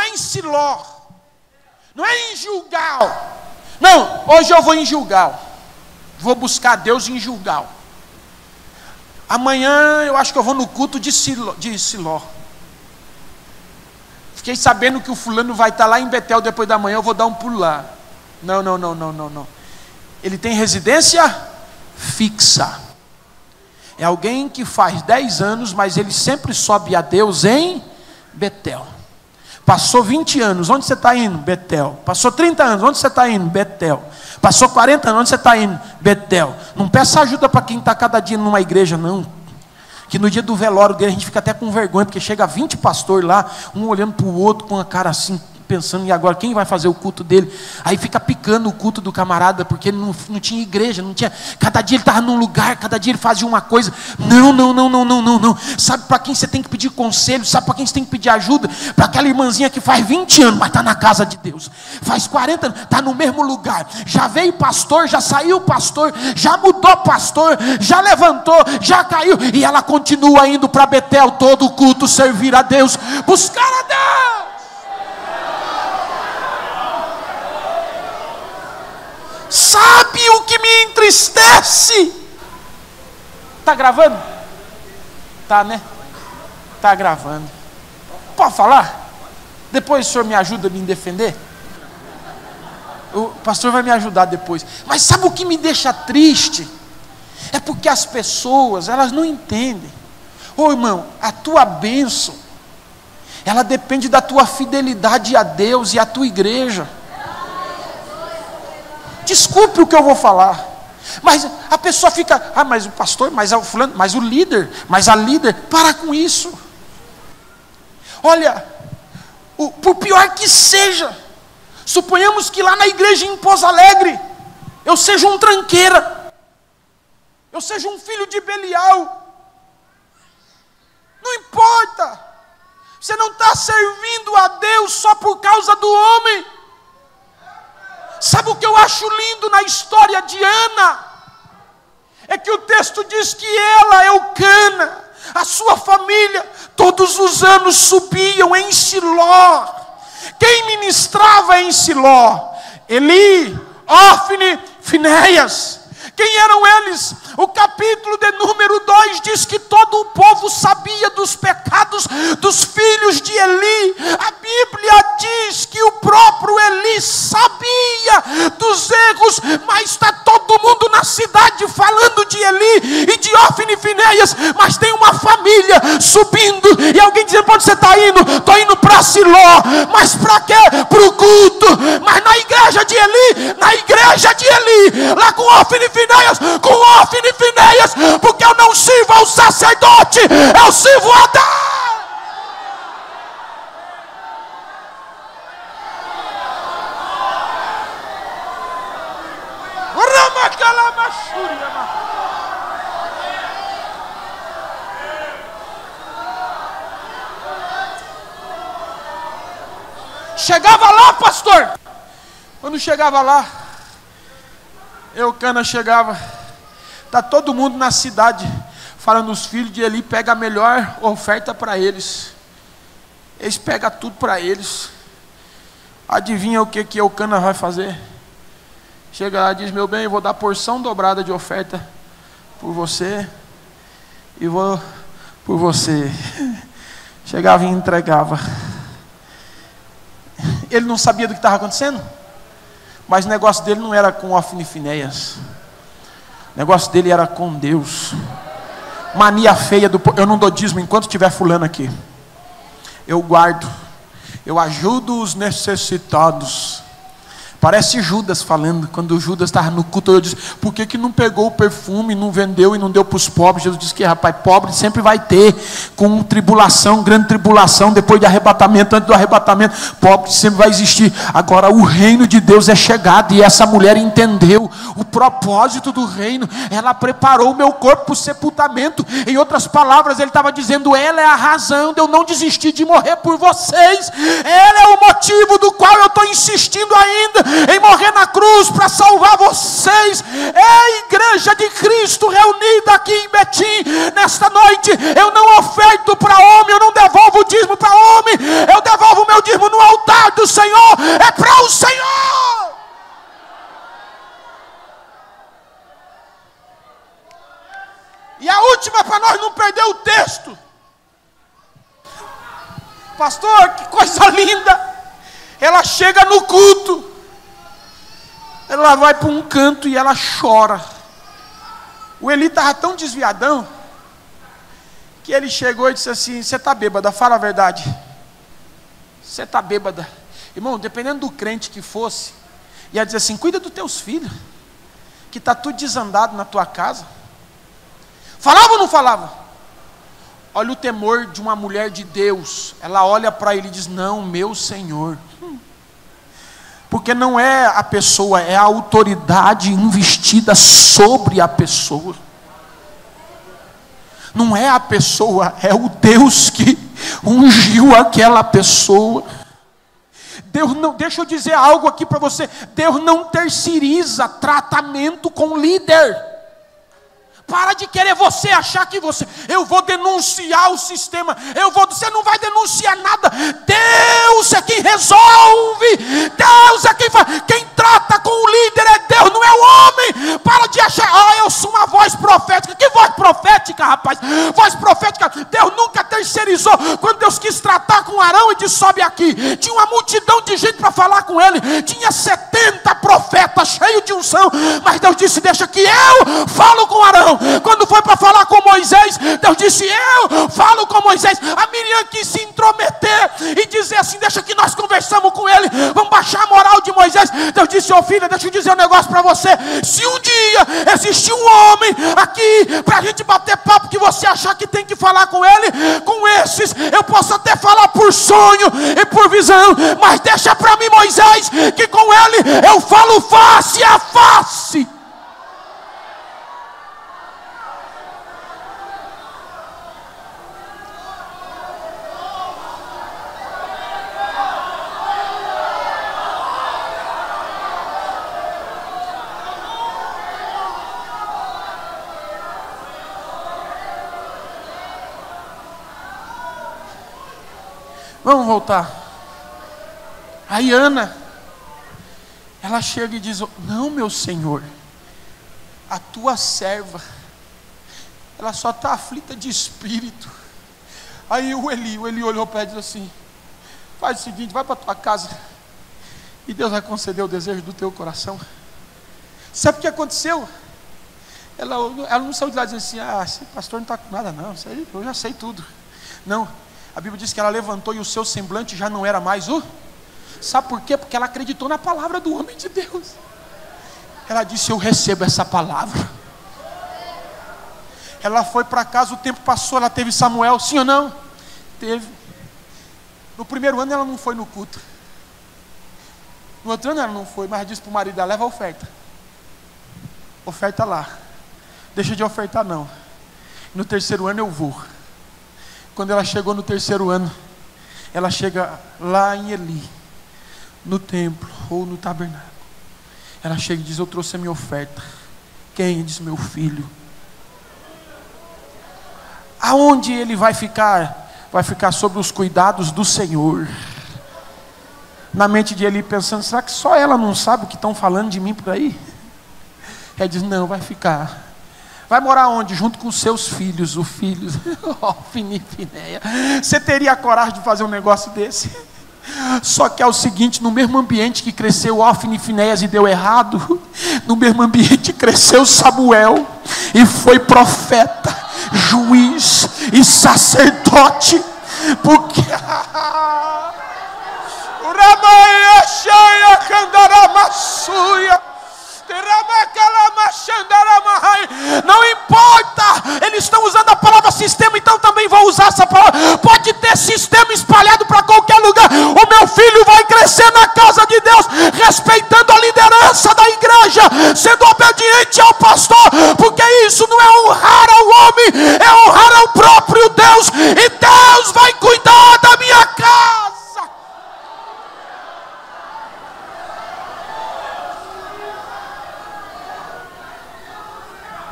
é em Siló. Não é em Julgal. Não, hoje eu vou em Julgal. Vou buscar a Deus em Julgal. Amanhã eu acho que eu vou no culto de Siló. Fiquei sabendo que o fulano vai estar lá em Betel depois da manhã, eu vou dar um pulo lá. Não. Ele tem residência fixa. É alguém que faz 10 anos, mas ele sempre sobe a Deus em Betel. Passou 20 anos, onde você está indo? Betel. Passou 30 anos, onde você está indo? Betel. Passou 40 anos, onde você está indo? Betel. Não peça ajuda para quem está cada dia numa igreja, não. Que no dia do velório dele a gente fica até com vergonha, porque chega 20 pastores lá, um olhando para o outro com a cara assim, pensando, e agora quem vai fazer o culto dele? Aí fica picando o culto do camarada, porque ele não tinha igreja, não tinha. Cada dia ele estava num lugar, cada dia ele fazia uma coisa. Não. Sabe para quem você tem que pedir conselho? Sabe para quem você tem que pedir ajuda? Para aquela irmãzinha que faz 20 anos, mas está na casa de Deus. Faz 40 anos, está no mesmo lugar. Já veio pastor, já saiu pastor, já mudou pastor, já levantou, já caiu. E ela continua indo para Betel, todo o culto, servir a Deus, buscar a Deus. Sabe o que me entristece? Está gravando? Tá, né? Está gravando. Pode falar? Depois o senhor me ajuda a me defender? O pastor vai me ajudar depois. Mas sabe o que me deixa triste? É porque as pessoas, elas não entendem. Ô irmão, a tua bênção, ela depende da tua fidelidade a Deus e à tua igreja. desculpe o que eu vou falar, mas a pessoa fica, ah, mas o pastor, mas o fulano, mas o líder, mas a líder, para com isso. Olha, por pior que seja, suponhamos que lá na igreja em Pouso Alegre, eu seja um tranqueira, eu seja um filho de Belial, não importa, você não está servindo a Deus só por causa do homem. Sabe o que eu acho lindo na história de Ana? É que o texto diz que ela, Eucana, a sua família, todos os anos subiam em Siló. Quem ministrava em Siló? Eli, Ofni, Fineias. Quem eram eles? O capítulo de número 2 diz que todo o povo sabia dos pecados dos filhos de Eli. A Bíblia diz que o próprio Eli sabia dos erros, mas está todo mundo na cidade falando de Eli e de Ofni e Fineias, mas tem uma família subindo e alguém dizendo, onde você está indo? Estou indo para Siló. Mas para quê? Para o culto. Mas na igreja de Eli, lá com Ofni e Fineias, porque eu não sirvo ao sacerdote, eu sirvo a Deus. Chegava lá, pastor. Quando chegava lá, Eucana chegava. Está todo mundo na cidade falando, os filhos de Eli pega a melhor oferta para eles. Eles pegam tudo para eles. Adivinha o que Eucana vai fazer? Chega lá e diz, meu bem, eu vou dar porção dobrada de oferta por você e vou por você. Chegava e entregava. Ele não sabia do que estava acontecendo, mas o negócio dele não era com Ofni e Fineias. O negócio dele era com Deus. Mania feia do povo. Eu não dou dízimo enquanto tiver fulano aqui. Eu guardo. Eu ajudo os necessitados. Parece Judas falando. Quando Judas estava no culto, eu disse, por que não pegou o perfume, não vendeu e não deu para os pobres? Jesus disse que, rapaz, pobre sempre vai ter, com tribulação, grande tribulação, depois de arrebatamento, antes do arrebatamento, pobre sempre vai existir. Agora o reino de Deus é chegado, e essa mulher entendeu o propósito do reino. Ela preparou o meu corpo para o sepultamento. Em outras palavras, ele estava dizendo, ela é a razão de eu não desistir de morrer por vocês. Ela é o motivo do qual eu estou insistindo ainda em morrer na cruz para salvar vocês. É a igreja de Cristo reunida aqui em Betim nesta noite. Eu não oferto para homem, eu não devolvo o dízimo para homem, eu devolvo o meu dízimo no altar do Senhor, é para o Senhor. E a última, para nós não perder o texto, pastor, que coisa linda, ela chega no culto, ela vai para um canto e ela chora. O Eli estava tão desviadão que ele chegou e disse assim, você está bêbada, fala a verdade, você está bêbada. Irmão, dependendo do crente que fosse, ia dizer assim, cuida dos teus filhos, que está tudo desandado na tua casa. Falava ou não falava? Olha o temor de uma mulher de Deus. Ela olha para ele e diz, não, meu Senhor. Porque não é a pessoa, é a autoridade investida sobre a pessoa. Não é a pessoa, é o Deus que ungiu aquela pessoa. Deus não, deixa eu dizer algo aqui para você. Deus não terceiriza tratamento com líder. Para de querer você achar que você, eu vou denunciar o sistema, você não vai denunciar nada. Deus é quem resolve, Deus é quem faz, quem trata com o líder é Deus, não é o homem. Para de achar, eu sou uma voz profética. Que voz profética, rapaz? Voz profética, Deus nunca terceirizou. Quando Deus quis tratar com Arão e disse, sobe aqui, tinha uma multidão de gente para falar com ele, tinha 70 profetas cheios de unção, mas Deus disse, deixa que eu falo com Arão. Quando foi para falar com Moisés, Moisés, Deus disse, eu falo com Moisés. A Miriam quis se intrometer e dizer assim, deixa que nós conversamos com ele, vamos baixar a moral de Moisés. Deus disse, ô filha, deixa eu dizer um negócio para você, se um dia existir um homem aqui para a gente bater papo que você achar que tem que falar com ele, com esses eu posso até falar por sonho e por visão, mas deixa para mim Moisés, que com ele eu falo face a face. Vamos voltar. Aí Ana, ela chega e diz, não meu senhor, a tua serva, ela só está aflita de espírito. Aí o Eli olhou para ela e disse assim, faz o seguinte, vai para a tua casa, e Deus vai conceder o desejo do teu coração. Sabe o que aconteceu? Ela não saiu de lá e disse assim, esse pastor não está com nada não, isso aí, eu já sei tudo. Não, a Bíblia diz que ela levantou e o seu semblante já não era mais o... Sabe por quê? Porque ela acreditou na palavra do homem de Deus. Ela disse, eu recebo essa palavra. Ela foi para casa, o tempo passou, ela teve Samuel, sim ou não? Teve. No primeiro ano ela não foi no culto. No outro ano ela não foi, mas disse para o marido, leva a oferta. Oferta lá. Deixa de ofertar não. No terceiro ano eu vou. Quando ela chegou no terceiro ano, ela chega lá em Eli, no templo ou no tabernáculo, ela chega e diz, eu trouxe a minha oferta. Quem? Diz, meu filho. Aonde ele vai ficar? Vai ficar sob os cuidados do Senhor. Na mente de Eli pensando, será que só ela não sabe o que estão falando de mim por aí? Ela diz, não, vai ficar. Vai morar onde? Junto com seus filhos, o filho, Ofni e Fineias. Você teria a coragem de fazer um negócio desse? Só que é o seguinte, no mesmo ambiente que cresceu Ofni e Fineias e deu errado, no mesmo ambiente cresceu Samuel e foi profeta, juiz e sacerdote, porque... Não importa, eles estão usando a palavra sistema, então também vão usar essa palavra. Pode ter sistema espalhado para qualquer lugar, o meu filho vai crescer na casa de Deus, respeitando a liderança da igreja, sendo obediente ao pastor, porque isso não é honrar ao homem, é honrar ao próprio Deus, e Deus vai cuidar da minha casa.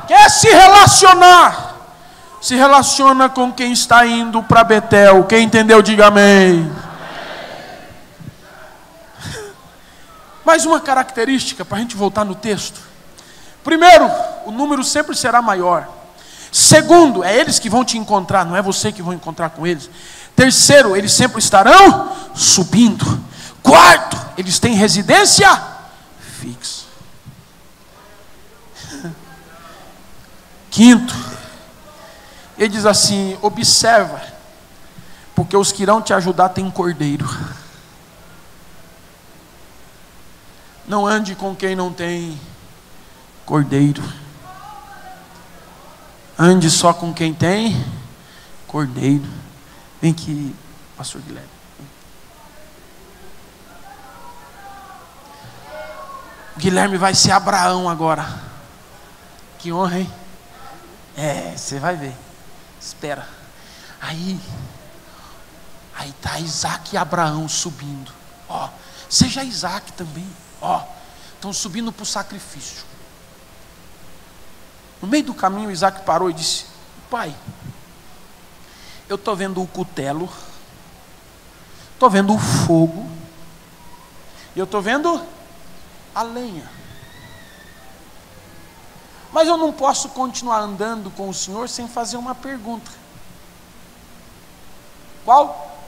Quer se relacionar? Se relaciona com quem está indo para Betel. Quem entendeu, diga amém. Mais uma característica para a gente voltar no texto. Primeiro, o número sempre será maior. Segundo, é eles que vão te encontrar, não é você que vai encontrar com eles. Terceiro, eles sempre estarão subindo. Quarto, eles têm residência fixa. Quinto, ele diz assim, observa, porque os que irão te ajudar têm cordeiro. Não ande com quem não tem cordeiro. Ande só com quem tem cordeiro. Vem aqui, pastor Guilherme. O Guilherme vai ser Abraão agora. Que honra, hein? Você vai ver. Espera. Aí está Isaac e Abraão subindo. Ó, seja Isaac também. Ó, estão subindo para o sacrifício. No meio do caminho, Isaac parou e disse: pai, eu estou vendo o cutelo, estou vendo o fogo, e eu estou vendo a lenha. Mas eu não posso continuar andando com o Senhor sem fazer uma pergunta. Qual?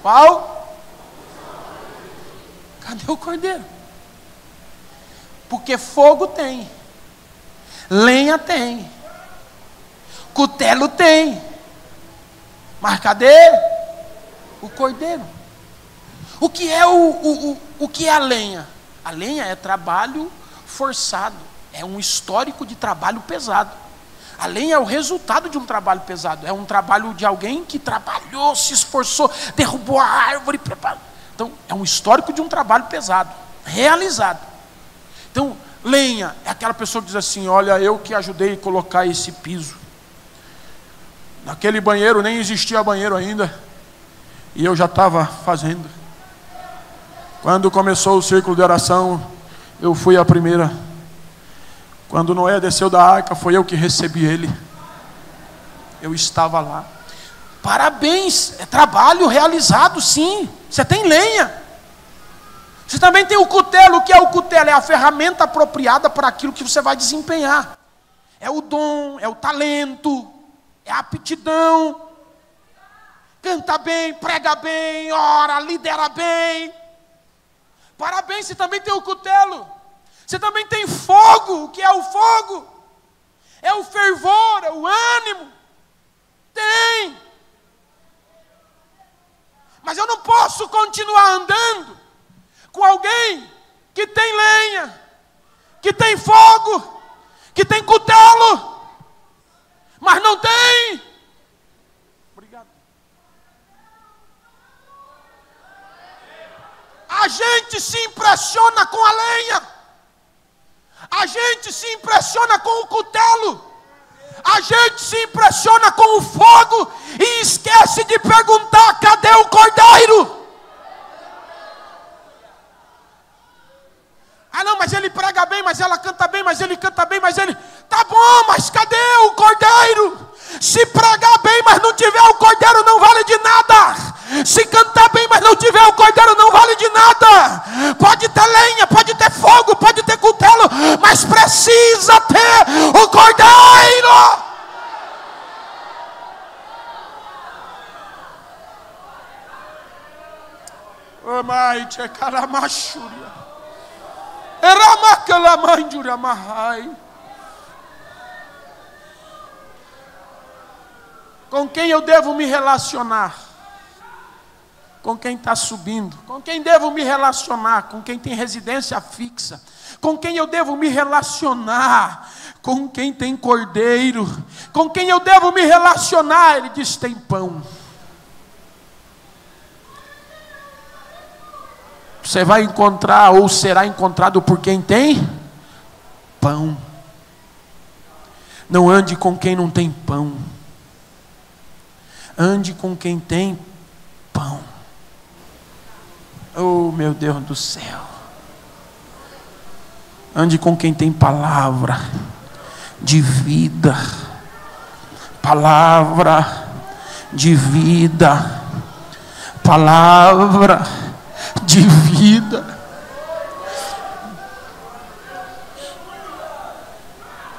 Qual? Cadê o cordeiro? Porque fogo tem, lenha tem, Cutelo tem, mas cadê o cordeiro? O que é o que é a lenha? A lenha é trabalho forçado, é um histórico de trabalho pesado. A lenha é o resultado de um trabalho pesado, é um trabalho de alguém que trabalhou, se esforçou, derrubou a árvore, preparou. Então, é um histórico de um trabalho pesado, realizado. Então, lenha é aquela pessoa que diz assim: olha, eu que ajudei a colocar esse piso. Naquele banheiro, nem existia banheiro ainda, e eu já estava fazendo. Quando começou o círculo de oração, eu fui a primeira. Quando Noé desceu da arca, foi eu que recebi ele. Eu estava lá. Parabéns, é trabalho realizado, sim. Você tem lenha. Você também tem o cutelo. O que é o cutelo? É a ferramenta apropriada para aquilo que você vai desempenhar. É o dom, é o talento, é a aptidão. Canta bem, prega bem, ora, lidera bem. Parabéns, você também tem o cutelo. Você também tem fogo. O que é o fogo? É o fervor, é o ânimo. Tem. Mas eu não posso continuar andando com alguém que tem lenha, que tem fogo, que tem cutelo, mas não tem. Obrigado. A gente se impressiona com a lenha. A gente se impressiona com o cutelo, a gente se impressiona com o fogo e esquece de perguntar: cadê o cordeiro? Ah, não, mas ele prega bem, mas ela canta bem, mas ele canta bem, mas ele... Tá bom, mas cadê o cordeiro? Se pregar bem, mas não tiver o cordeiro, não vale de nada. Se cantar bem, mas não tiver o cordeiro, não vale de nada. Pode ter lenha, pode ter fogo, pode ter cutelo, mas precisa ter o cordeiro. Oh, mãe, tchê, caramachúria. Com quem eu devo me relacionar? Com quem está subindo? Com quem devo me relacionar? Com quem tem residência fixa? Com quem eu devo me relacionar? Com quem tem cordeiro? Com quem eu devo me relacionar? Ele diz: tem pão. Você vai encontrar ou será encontrado por quem tem pão. Não ande com quem não tem pão. Ande com quem tem pão. Oh, meu Deus do céu. Ande com quem tem palavra de vida. Palavra de vida. Palavra de vida.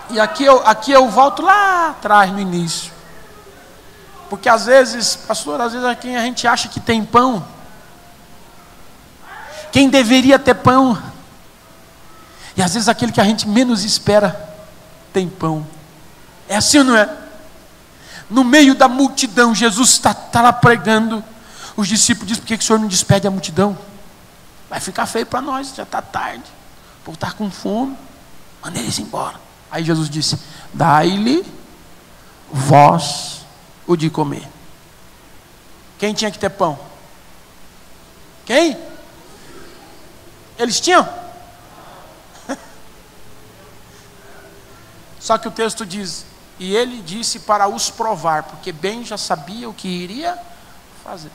E aqui eu volto lá atrás no início, porque às vezes, pastor, às vezes quem a gente acha que tem pão, quem deveria ter pão, e às vezes aquele que a gente menos espera tem pão. É assim ou não é? No meio da multidão, Jesus está lá pregando. Os discípulos dizem: por que o Senhor não despede a multidão? Vai ficar feio para nós, já está tarde. O povo está com fome. Manda eles embora. Aí Jesus disse: dai-lhe vós o de comer. Quem tinha que ter pão? Quem? Eles tinham? Só que o texto diz: e ele disse para os provar, porque bem já sabia o que iria fazer.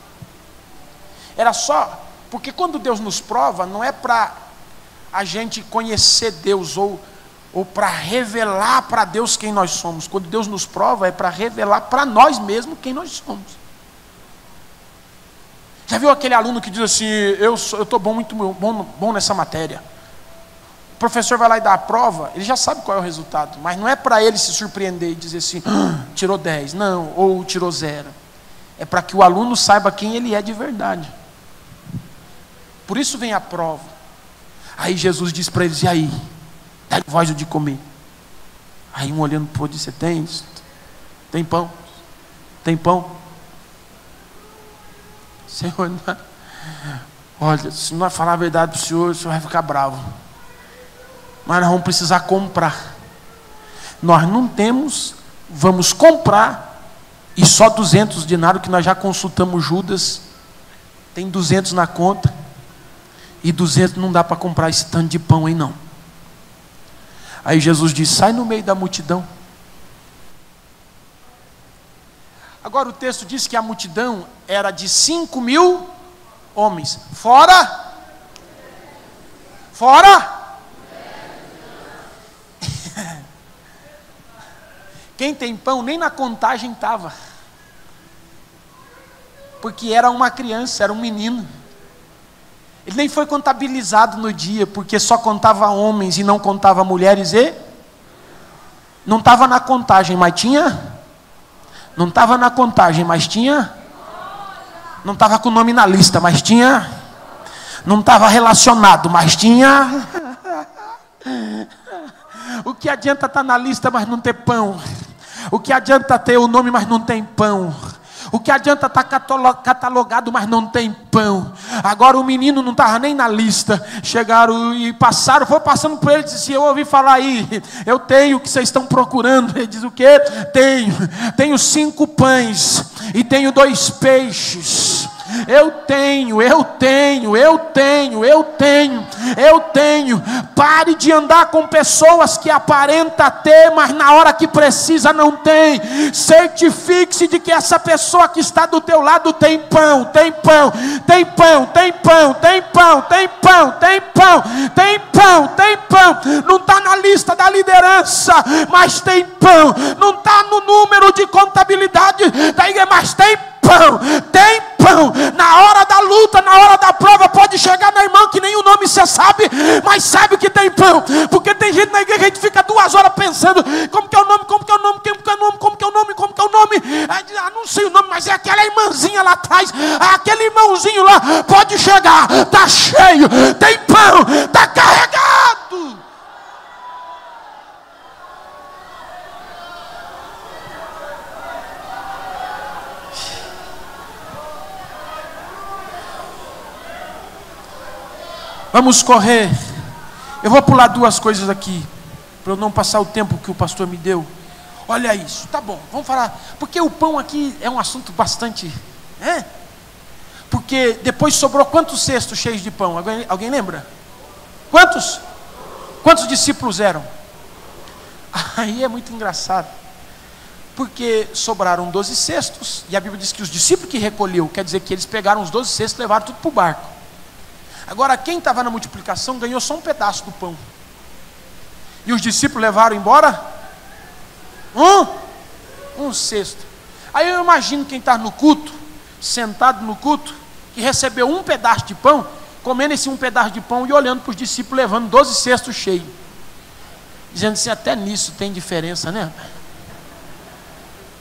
Era só, porque quando Deus nos prova, não é para a gente conhecer Deus ou para revelar para Deus quem nós somos. Quando Deus nos prova, é para revelar para nós mesmos quem nós somos. Já viu aquele aluno que diz assim: eu estou muito bom nessa matéria. O professor vai lá e dá a prova, ele já sabe qual é o resultado, mas não é para ele se surpreender e dizer assim: tirou 10, não, ou tirou 0. É para que o aluno saiba quem ele é de verdade. Por isso vem a prova. Aí Jesus diz para eles: e aí? Dá-lhe voz de comer. Aí um olhando para o outro disse: você tem isso? Tem pão? Tem pão? Senhor, olha, se não falar a verdade para o Senhor vai ficar bravo. Mas nós vamos precisar comprar. Nós não temos, vamos comprar. E só 200 dinários, que nós já consultamos Judas. Tem 200 na conta. E 200 não dá para comprar esse tanto de pão aí não. Aí Jesus diz: sai no meio da multidão. Agora o texto diz que a multidão era de 5.000 homens. Fora? Fora? Quem tem pão nem na contagem estava. Porque era uma criança, era um menino. Ele nem foi contabilizado no dia, porque só contava homens e não contava mulheres e... Não estava na contagem, mas tinha... Não estava na contagem, mas tinha... Não estava com o nome na lista, mas tinha... Não estava relacionado, mas tinha... O que adianta estar na lista, mas não ter pão? O que adianta ter o nome, mas não tem pão? O que adianta estar catalogado, mas não tem pão? Agora o menino não estava nem na lista. Chegaram e passaram, foi passando por ele e disse: eu ouvi falar aí, eu tenho o que vocês estão procurando. Ele diz: o quê? Tenho 5 pães e tenho 2 peixes. Eu tenho. Pare de andar com pessoas que aparenta ter, mas na hora que precisa não tem. Certifique-se de que essa pessoa que está do teu lado tem pão. Não está na lista da liderança, mas tem pão. Não está no número de contabilidade da igreja, mas tem pão. Tem pão. Na hora da luta, na hora da prova, pode chegar na irmã que nem o nome você sabe, mas sabe que tem pão. Porque tem gente na igreja que a gente fica 2 horas pensando: como que é o nome? Ah, não sei o nome, mas é aquela irmãzinha lá atrás, aquele irmãozinho lá. Pode chegar, está cheio, tem pão, está carregado. Vamos correr. Eu vou pular 2 coisas aqui, para eu não passar o tempo que o pastor me deu. Olha isso, tá bom, vamos falar. Porque o pão aqui é um assunto bastante... Né? Porque depois sobrou quantos cestos cheios de pão? Alguém lembra? Quantos? Quantos discípulos eram? Aí é muito engraçado. Porque sobraram 12 cestos. E a Bíblia diz que os discípulos que recolheu, quer dizer que eles pegaram os 12 cestos e levaram tudo para o barco. Agora quem estava na multiplicação ganhou só um pedaço do pão. E os discípulos levaram embora um cesto. Aí eu imagino quem está no culto, sentado no culto, que recebeu um pedaço de pão, comendo esse um pedaço de pão e olhando para os discípulos levando 12 cestos cheios, dizendo assim: até nisso tem diferença, né?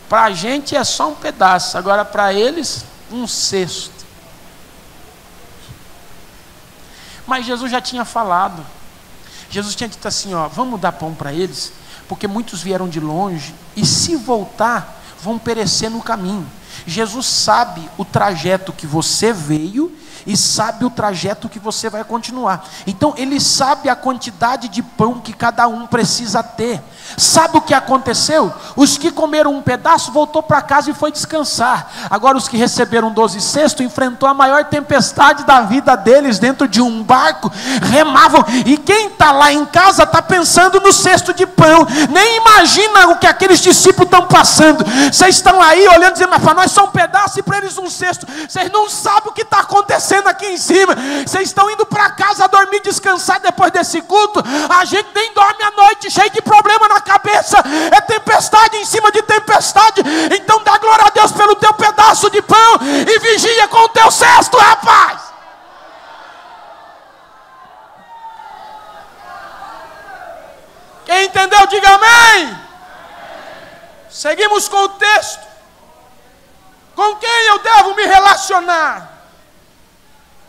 Para a gente é só um pedaço, agora para eles um cesto. Mas Jesus já tinha falado. Jesus tinha dito assim: ó, vamos dar pão para eles, porque muitos vieram de longe e se voltar vão perecer no caminho. Jesus sabe o trajeto que você veio e sabe o trajeto que você vai continuar. Então ele sabe a quantidade de pão que cada um precisa ter. Sabe o que aconteceu? Os que comeram um pedaço voltou para casa e foi descansar. Agora os que receberam 12 cestos enfrentou a maior tempestade da vida deles dentro de um barco, remavam, e quem está lá em casa está pensando no cesto de pão, nem imagina o que aqueles discípulos estão passando. Vocês estão aí olhando e dizendo: mas para nós só um pedaço e para eles um cesto. Vocês não sabem o que está acontecendo aqui em cima. Vocês estão indo para casa dormir, descansar depois desse culto. A gente nem dorme à noite, cheio de problema na cabeça, é tempestade em cima de tempestade. Então dá glória a Deus pelo teu pedaço de pão e vigia com o teu cesto, rapaz. Quem entendeu, diga amém. Seguimos com o texto. Com quem eu devo me relacionar?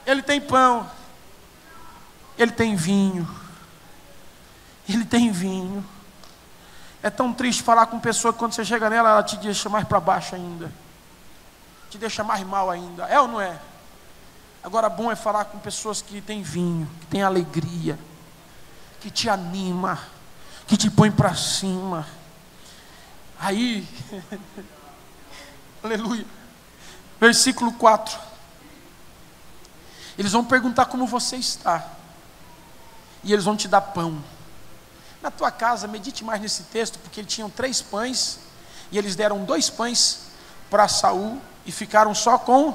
Ele tem pão, ele tem vinho. É tão triste falar com pessoa que quando você chega nela, ela te deixa mais para baixo ainda. Te deixa mais mal ainda. É ou não é? Agora, bom é falar com pessoas que têm vinho, que têm alegria, que te anima, que te põe para cima. Aí, aleluia. Versículo 4. Eles vão perguntar como você está. E eles vão te dar pão. Na tua casa, medite mais nesse texto, porque eles tinham 3 pães, e eles deram 2 pães para Saul, e ficaram só com...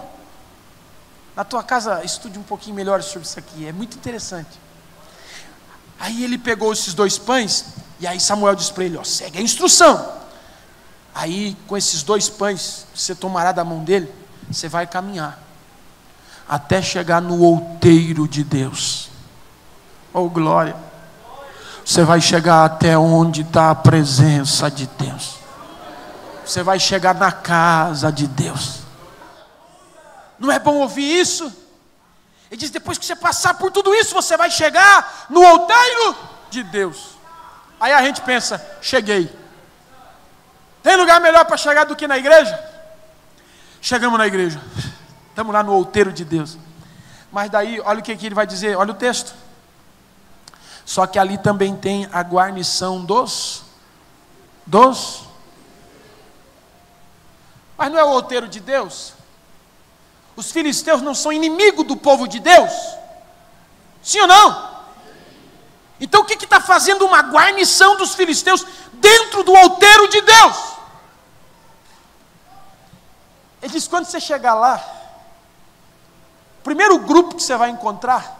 Na tua casa, estude um pouquinho melhor sobre isso aqui, é muito interessante. Aí ele pegou esses 2 pães, e aí Samuel disse para ele, ó, segue a instrução. Aí com esses 2 pães, você tomará da mão dele, você vai caminhar, até chegar no outeiro de Deus. Oh glória, você vai chegar até onde está a presença de Deus, você vai chegar na casa de Deus. Não é bom ouvir isso? Ele diz, depois que você passar por tudo isso, você vai chegar no outeiro de Deus. Aí a gente pensa, cheguei. Tem lugar melhor para chegar do que na igreja? Chegamos na igreja, estamos lá no outeiro de Deus. Mas daí, olha o que ele vai dizer, olha o texto. Só que ali também tem a guarnição dos. Mas não é o outeiro de Deus? Os filisteus não são inimigo do povo de Deus? Sim ou não? Então o que está fazendo uma guarnição dos filisteus dentro do outeiro de Deus? Ele diz, quando você chegar lá, o primeiro grupo que você vai encontrar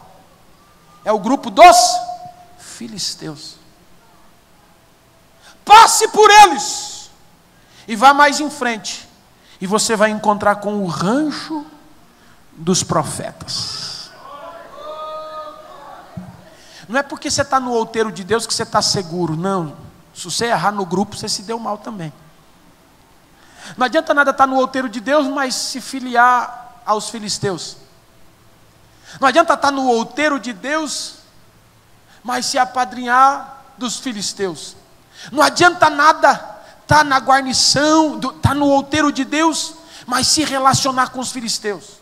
é o grupo dos filisteus. Passe por eles e vá mais em frente, e você vai encontrar com o rancho dos profetas. Não é porque você está no outeiro de Deus que você está seguro, não. Se você errar no grupo, você se deu mal também. Não adianta nada estar no outeiro de Deus, mas se filiar aos filisteus. Não adianta estar no outeiro de Deus, mas se apadrinhar dos filisteus. Não adianta nada estar na guarnição, estar no outeiro de Deus, mas se relacionar com os filisteus.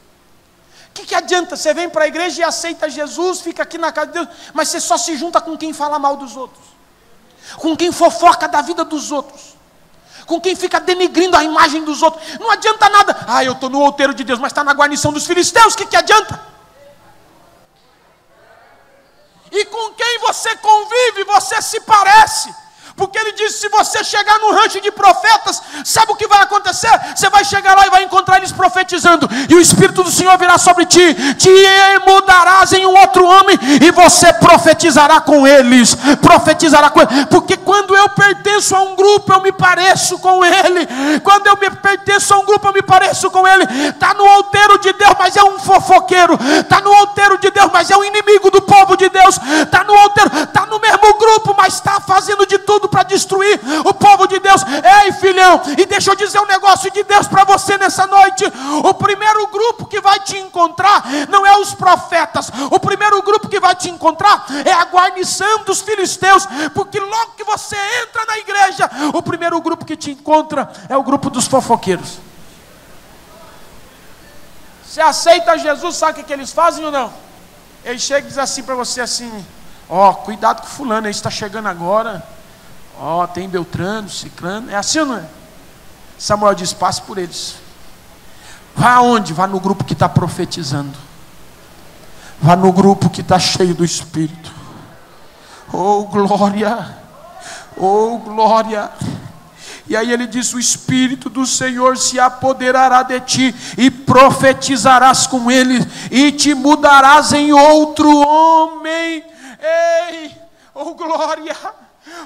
O que adianta? Você vem para a igreja e aceita Jesus, fica aqui na casa de Deus, mas você só se junta com quem fala mal dos outros, com quem fofoca da vida dos outros, com quem fica denegrindo a imagem dos outros. Não adianta nada. Ah, eu estou no outeiro de Deus, mas está na guarnição dos filisteus. O que adianta? E com quem você convive, você se parece. Porque ele diz, se você chegar no rancho de profetas, sabe o que vai acontecer? Você vai chegar lá e vai encontrar eles profetizando. E o Espírito do Senhor virá sobre ti. Te mudarás em um outro homem. E você profetizará com eles. Profetizará com eles. Porque quando eu pertenço a um grupo, eu me pareço com ele. Quando eu me pertenço a um grupo, eu me pareço com ele. Está no outeiro de Deus, mas é um fofoqueiro. Está no outeiro de Deus, mas é um inimigo do povo de Deus. Está no outeiro, está no mesmo grupo, mas está fazendo de tudo para destruir o povo de Deus. Ei, filhão, e deixa eu dizer um negócio de Deus para você nessa noite. O primeiro grupo que vai te encontrar não é os profetas. O primeiro grupo que vai te encontrar é a guarnição dos filisteus. Porque logo que você entra na igreja, o primeiro grupo que te encontra é o grupo dos fofoqueiros. Você aceita Jesus, sabe o que eles fazem ou não? Eles chegam e dizem assim para você assim, ó, cuidado com fulano, ele está chegando agora. Ó, tem Beltrano, Ciclano. É assim ou não é? Samuel diz, passe por eles. Vá aonde? Vá no grupo que está profetizando. Vá no grupo que está cheio do Espírito. Oh glória, oh glória. E aí ele diz, o Espírito do Senhor se apoderará de ti, e profetizarás com ele, e te mudarás em outro homem. Ei, oh glória,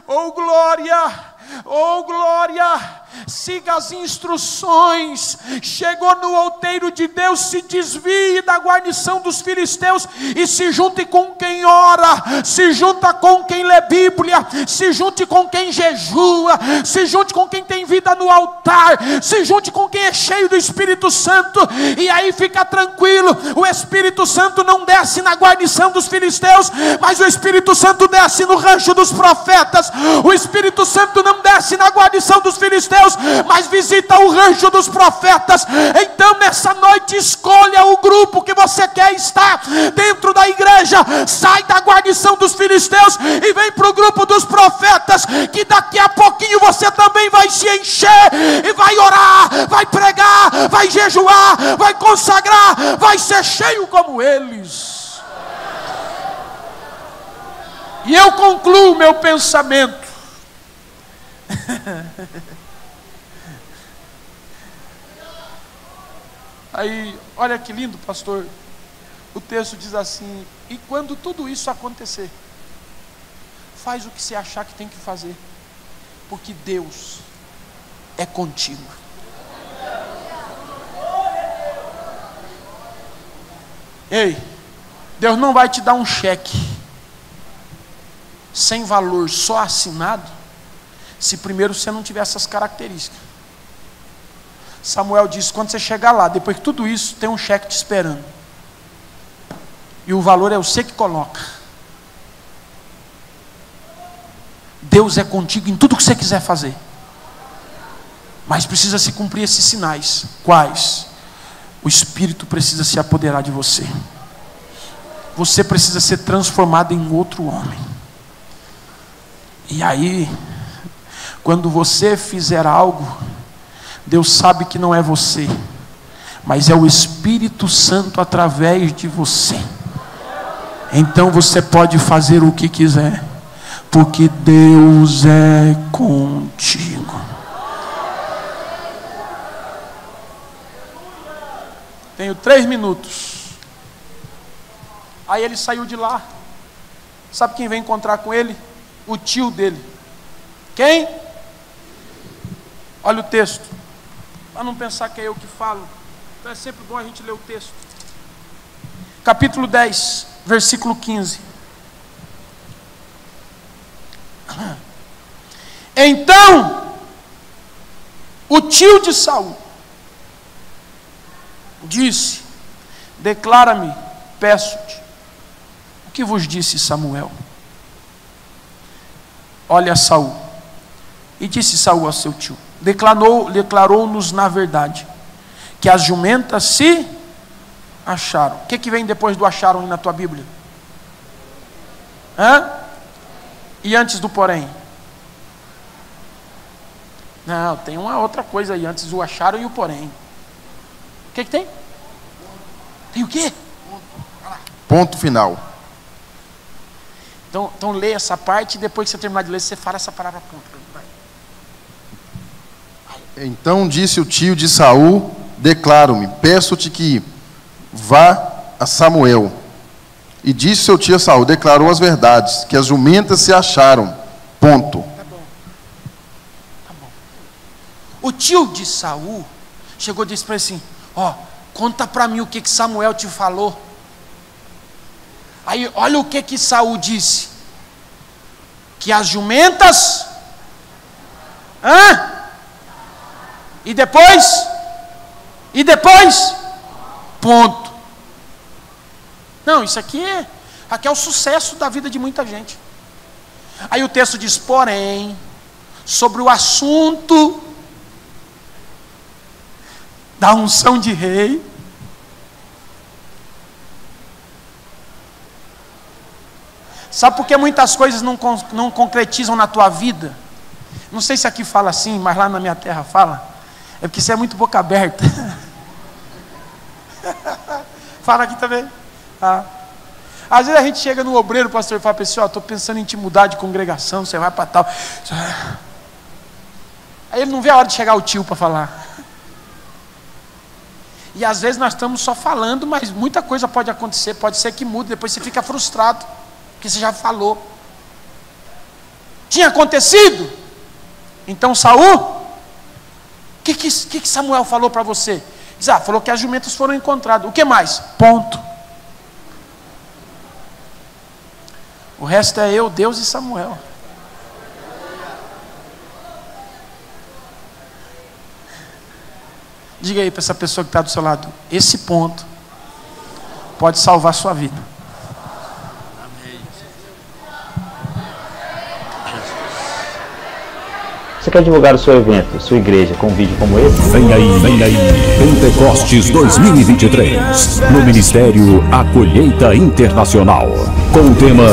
oh glória, oh glória. siga as instruções. Chegou no outeiro de Deus, se desvie da guarnição dos filisteus e se junte com quem ora, se junta com quem lê Bíblia, se junte com quem jejua, se junte com quem tem vida no altar, se junte com quem é cheio do Espírito Santo, e aí fica tranquilo. O Espírito Santo não desce na guarnição dos filisteus, mas o Espírito Santo desce no rancho dos profetas. O Espírito Santo não desce na guarnição dos filisteus, mas visita o rancho dos profetas. Então nessa noite escolha o grupo que você quer estar dentro da igreja. Sai da guarnição dos filisteus e vem para o grupo dos profetas, que daqui a pouquinho você também vai se encher e vai orar, vai pregar, vai jejuar, vai consagrar, vai ser cheio como eles. E eu concluo meu pensamento aí, olha que lindo, pastor. O texto diz assim: e quando tudo isso acontecer, faz o que você achar que tem que fazer, porque Deus é contigo. Ei, Deus não vai te dar um cheque sem valor, só assinado, se primeiro você não tiver essas características. Samuel disse: quando você chegar lá, depois que tudo isso, tem um cheque te esperando, e o valor é você que coloca. Deus é contigo em tudo que você quiser fazer, mas precisa se cumprir esses sinais. Quais? O Espírito precisa se apoderar de você, você precisa ser transformado em outro homem. E aí, quando você fizer algo, Deus sabe que não é você, mas é o Espírito Santo através de você. Então você pode fazer o que quiser, porque Deus é contigo. Tenho 3 minutos. Aí ele saiu de lá. Sabe quem vem encontrar com ele? O tio dele. Quem? Olha o texto, para não pensar que é eu que falo. Então é sempre bom a gente ler o texto. Capítulo 10, versículo 15. Então o tio de Saul disse: declara-me, peço-te, o que vos disse Samuel? Olha Saul. E disse Saul a seu tio: declarou-nos na verdade que as jumentas se acharam. O que que vem depois do acharam na tua Bíblia? Hã? E antes do porém? Não, tem uma outra coisa aí, antes o acharam e o porém. O que que tem? Tem o quê? Ponto final. Então lê essa parte, e depois que você terminar de ler, você fala essa palavra ponto. Então disse o tio de Saul: declaro-me, peço-te que vá a Samuel. E disse seu tio a Saul: declarou as verdades, que as jumentas se acharam. Ponto. Tá bom. Tá bom. O tio de Saul chegou e disse para ele assim: ó, conta para mim o que Samuel te falou. Aí olha o que Saul disse: que as jumentas. Hã? E depois? E depois? Ponto. Não, isso aqui é o sucesso da vida de muita gente. Aí o texto diz: porém, sobre o assunto da unção de rei, sabe por que muitas coisas não concretizam na tua vida? Não sei se aqui fala assim, mas lá na minha terra fala. É porque você é muito boca aberta. Fala aqui também. Ah. Às vezes a gente chega no obreiro, o pastor fala para ele: ó, estou pensando em te mudar de congregação, você vai para tal. Aí ele não vê a hora de chegar o tio para falar. E às vezes nós estamos só falando, mas muita coisa pode acontecer, pode ser que mude, depois você fica frustrado, porque você já falou. Tinha acontecido? Então Saul O que Samuel falou para você? Diz, falou que as jumentas foram encontradas. O que mais? Ponto. O resto é eu, Deus e Samuel. Diga aí para essa pessoa que está do seu lado, esse ponto pode salvar a sua vida. Amém. Você quer divulgar o seu evento, sua igreja, com um vídeo como esse? Vem aí, Pentecostes 2023, no Ministério A Colheita Internacional, com o tema,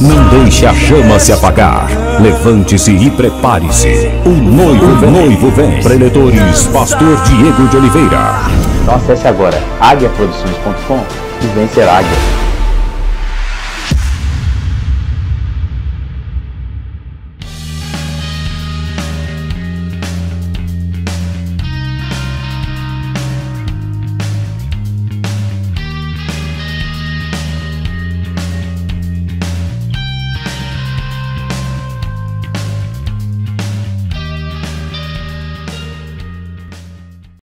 não deixe a chama se apagar, levante-se e prepare-se, o noivo vem, preletores, pastor Diego de Oliveira. Então acesse agora, águiaproduções.com e vencer águia.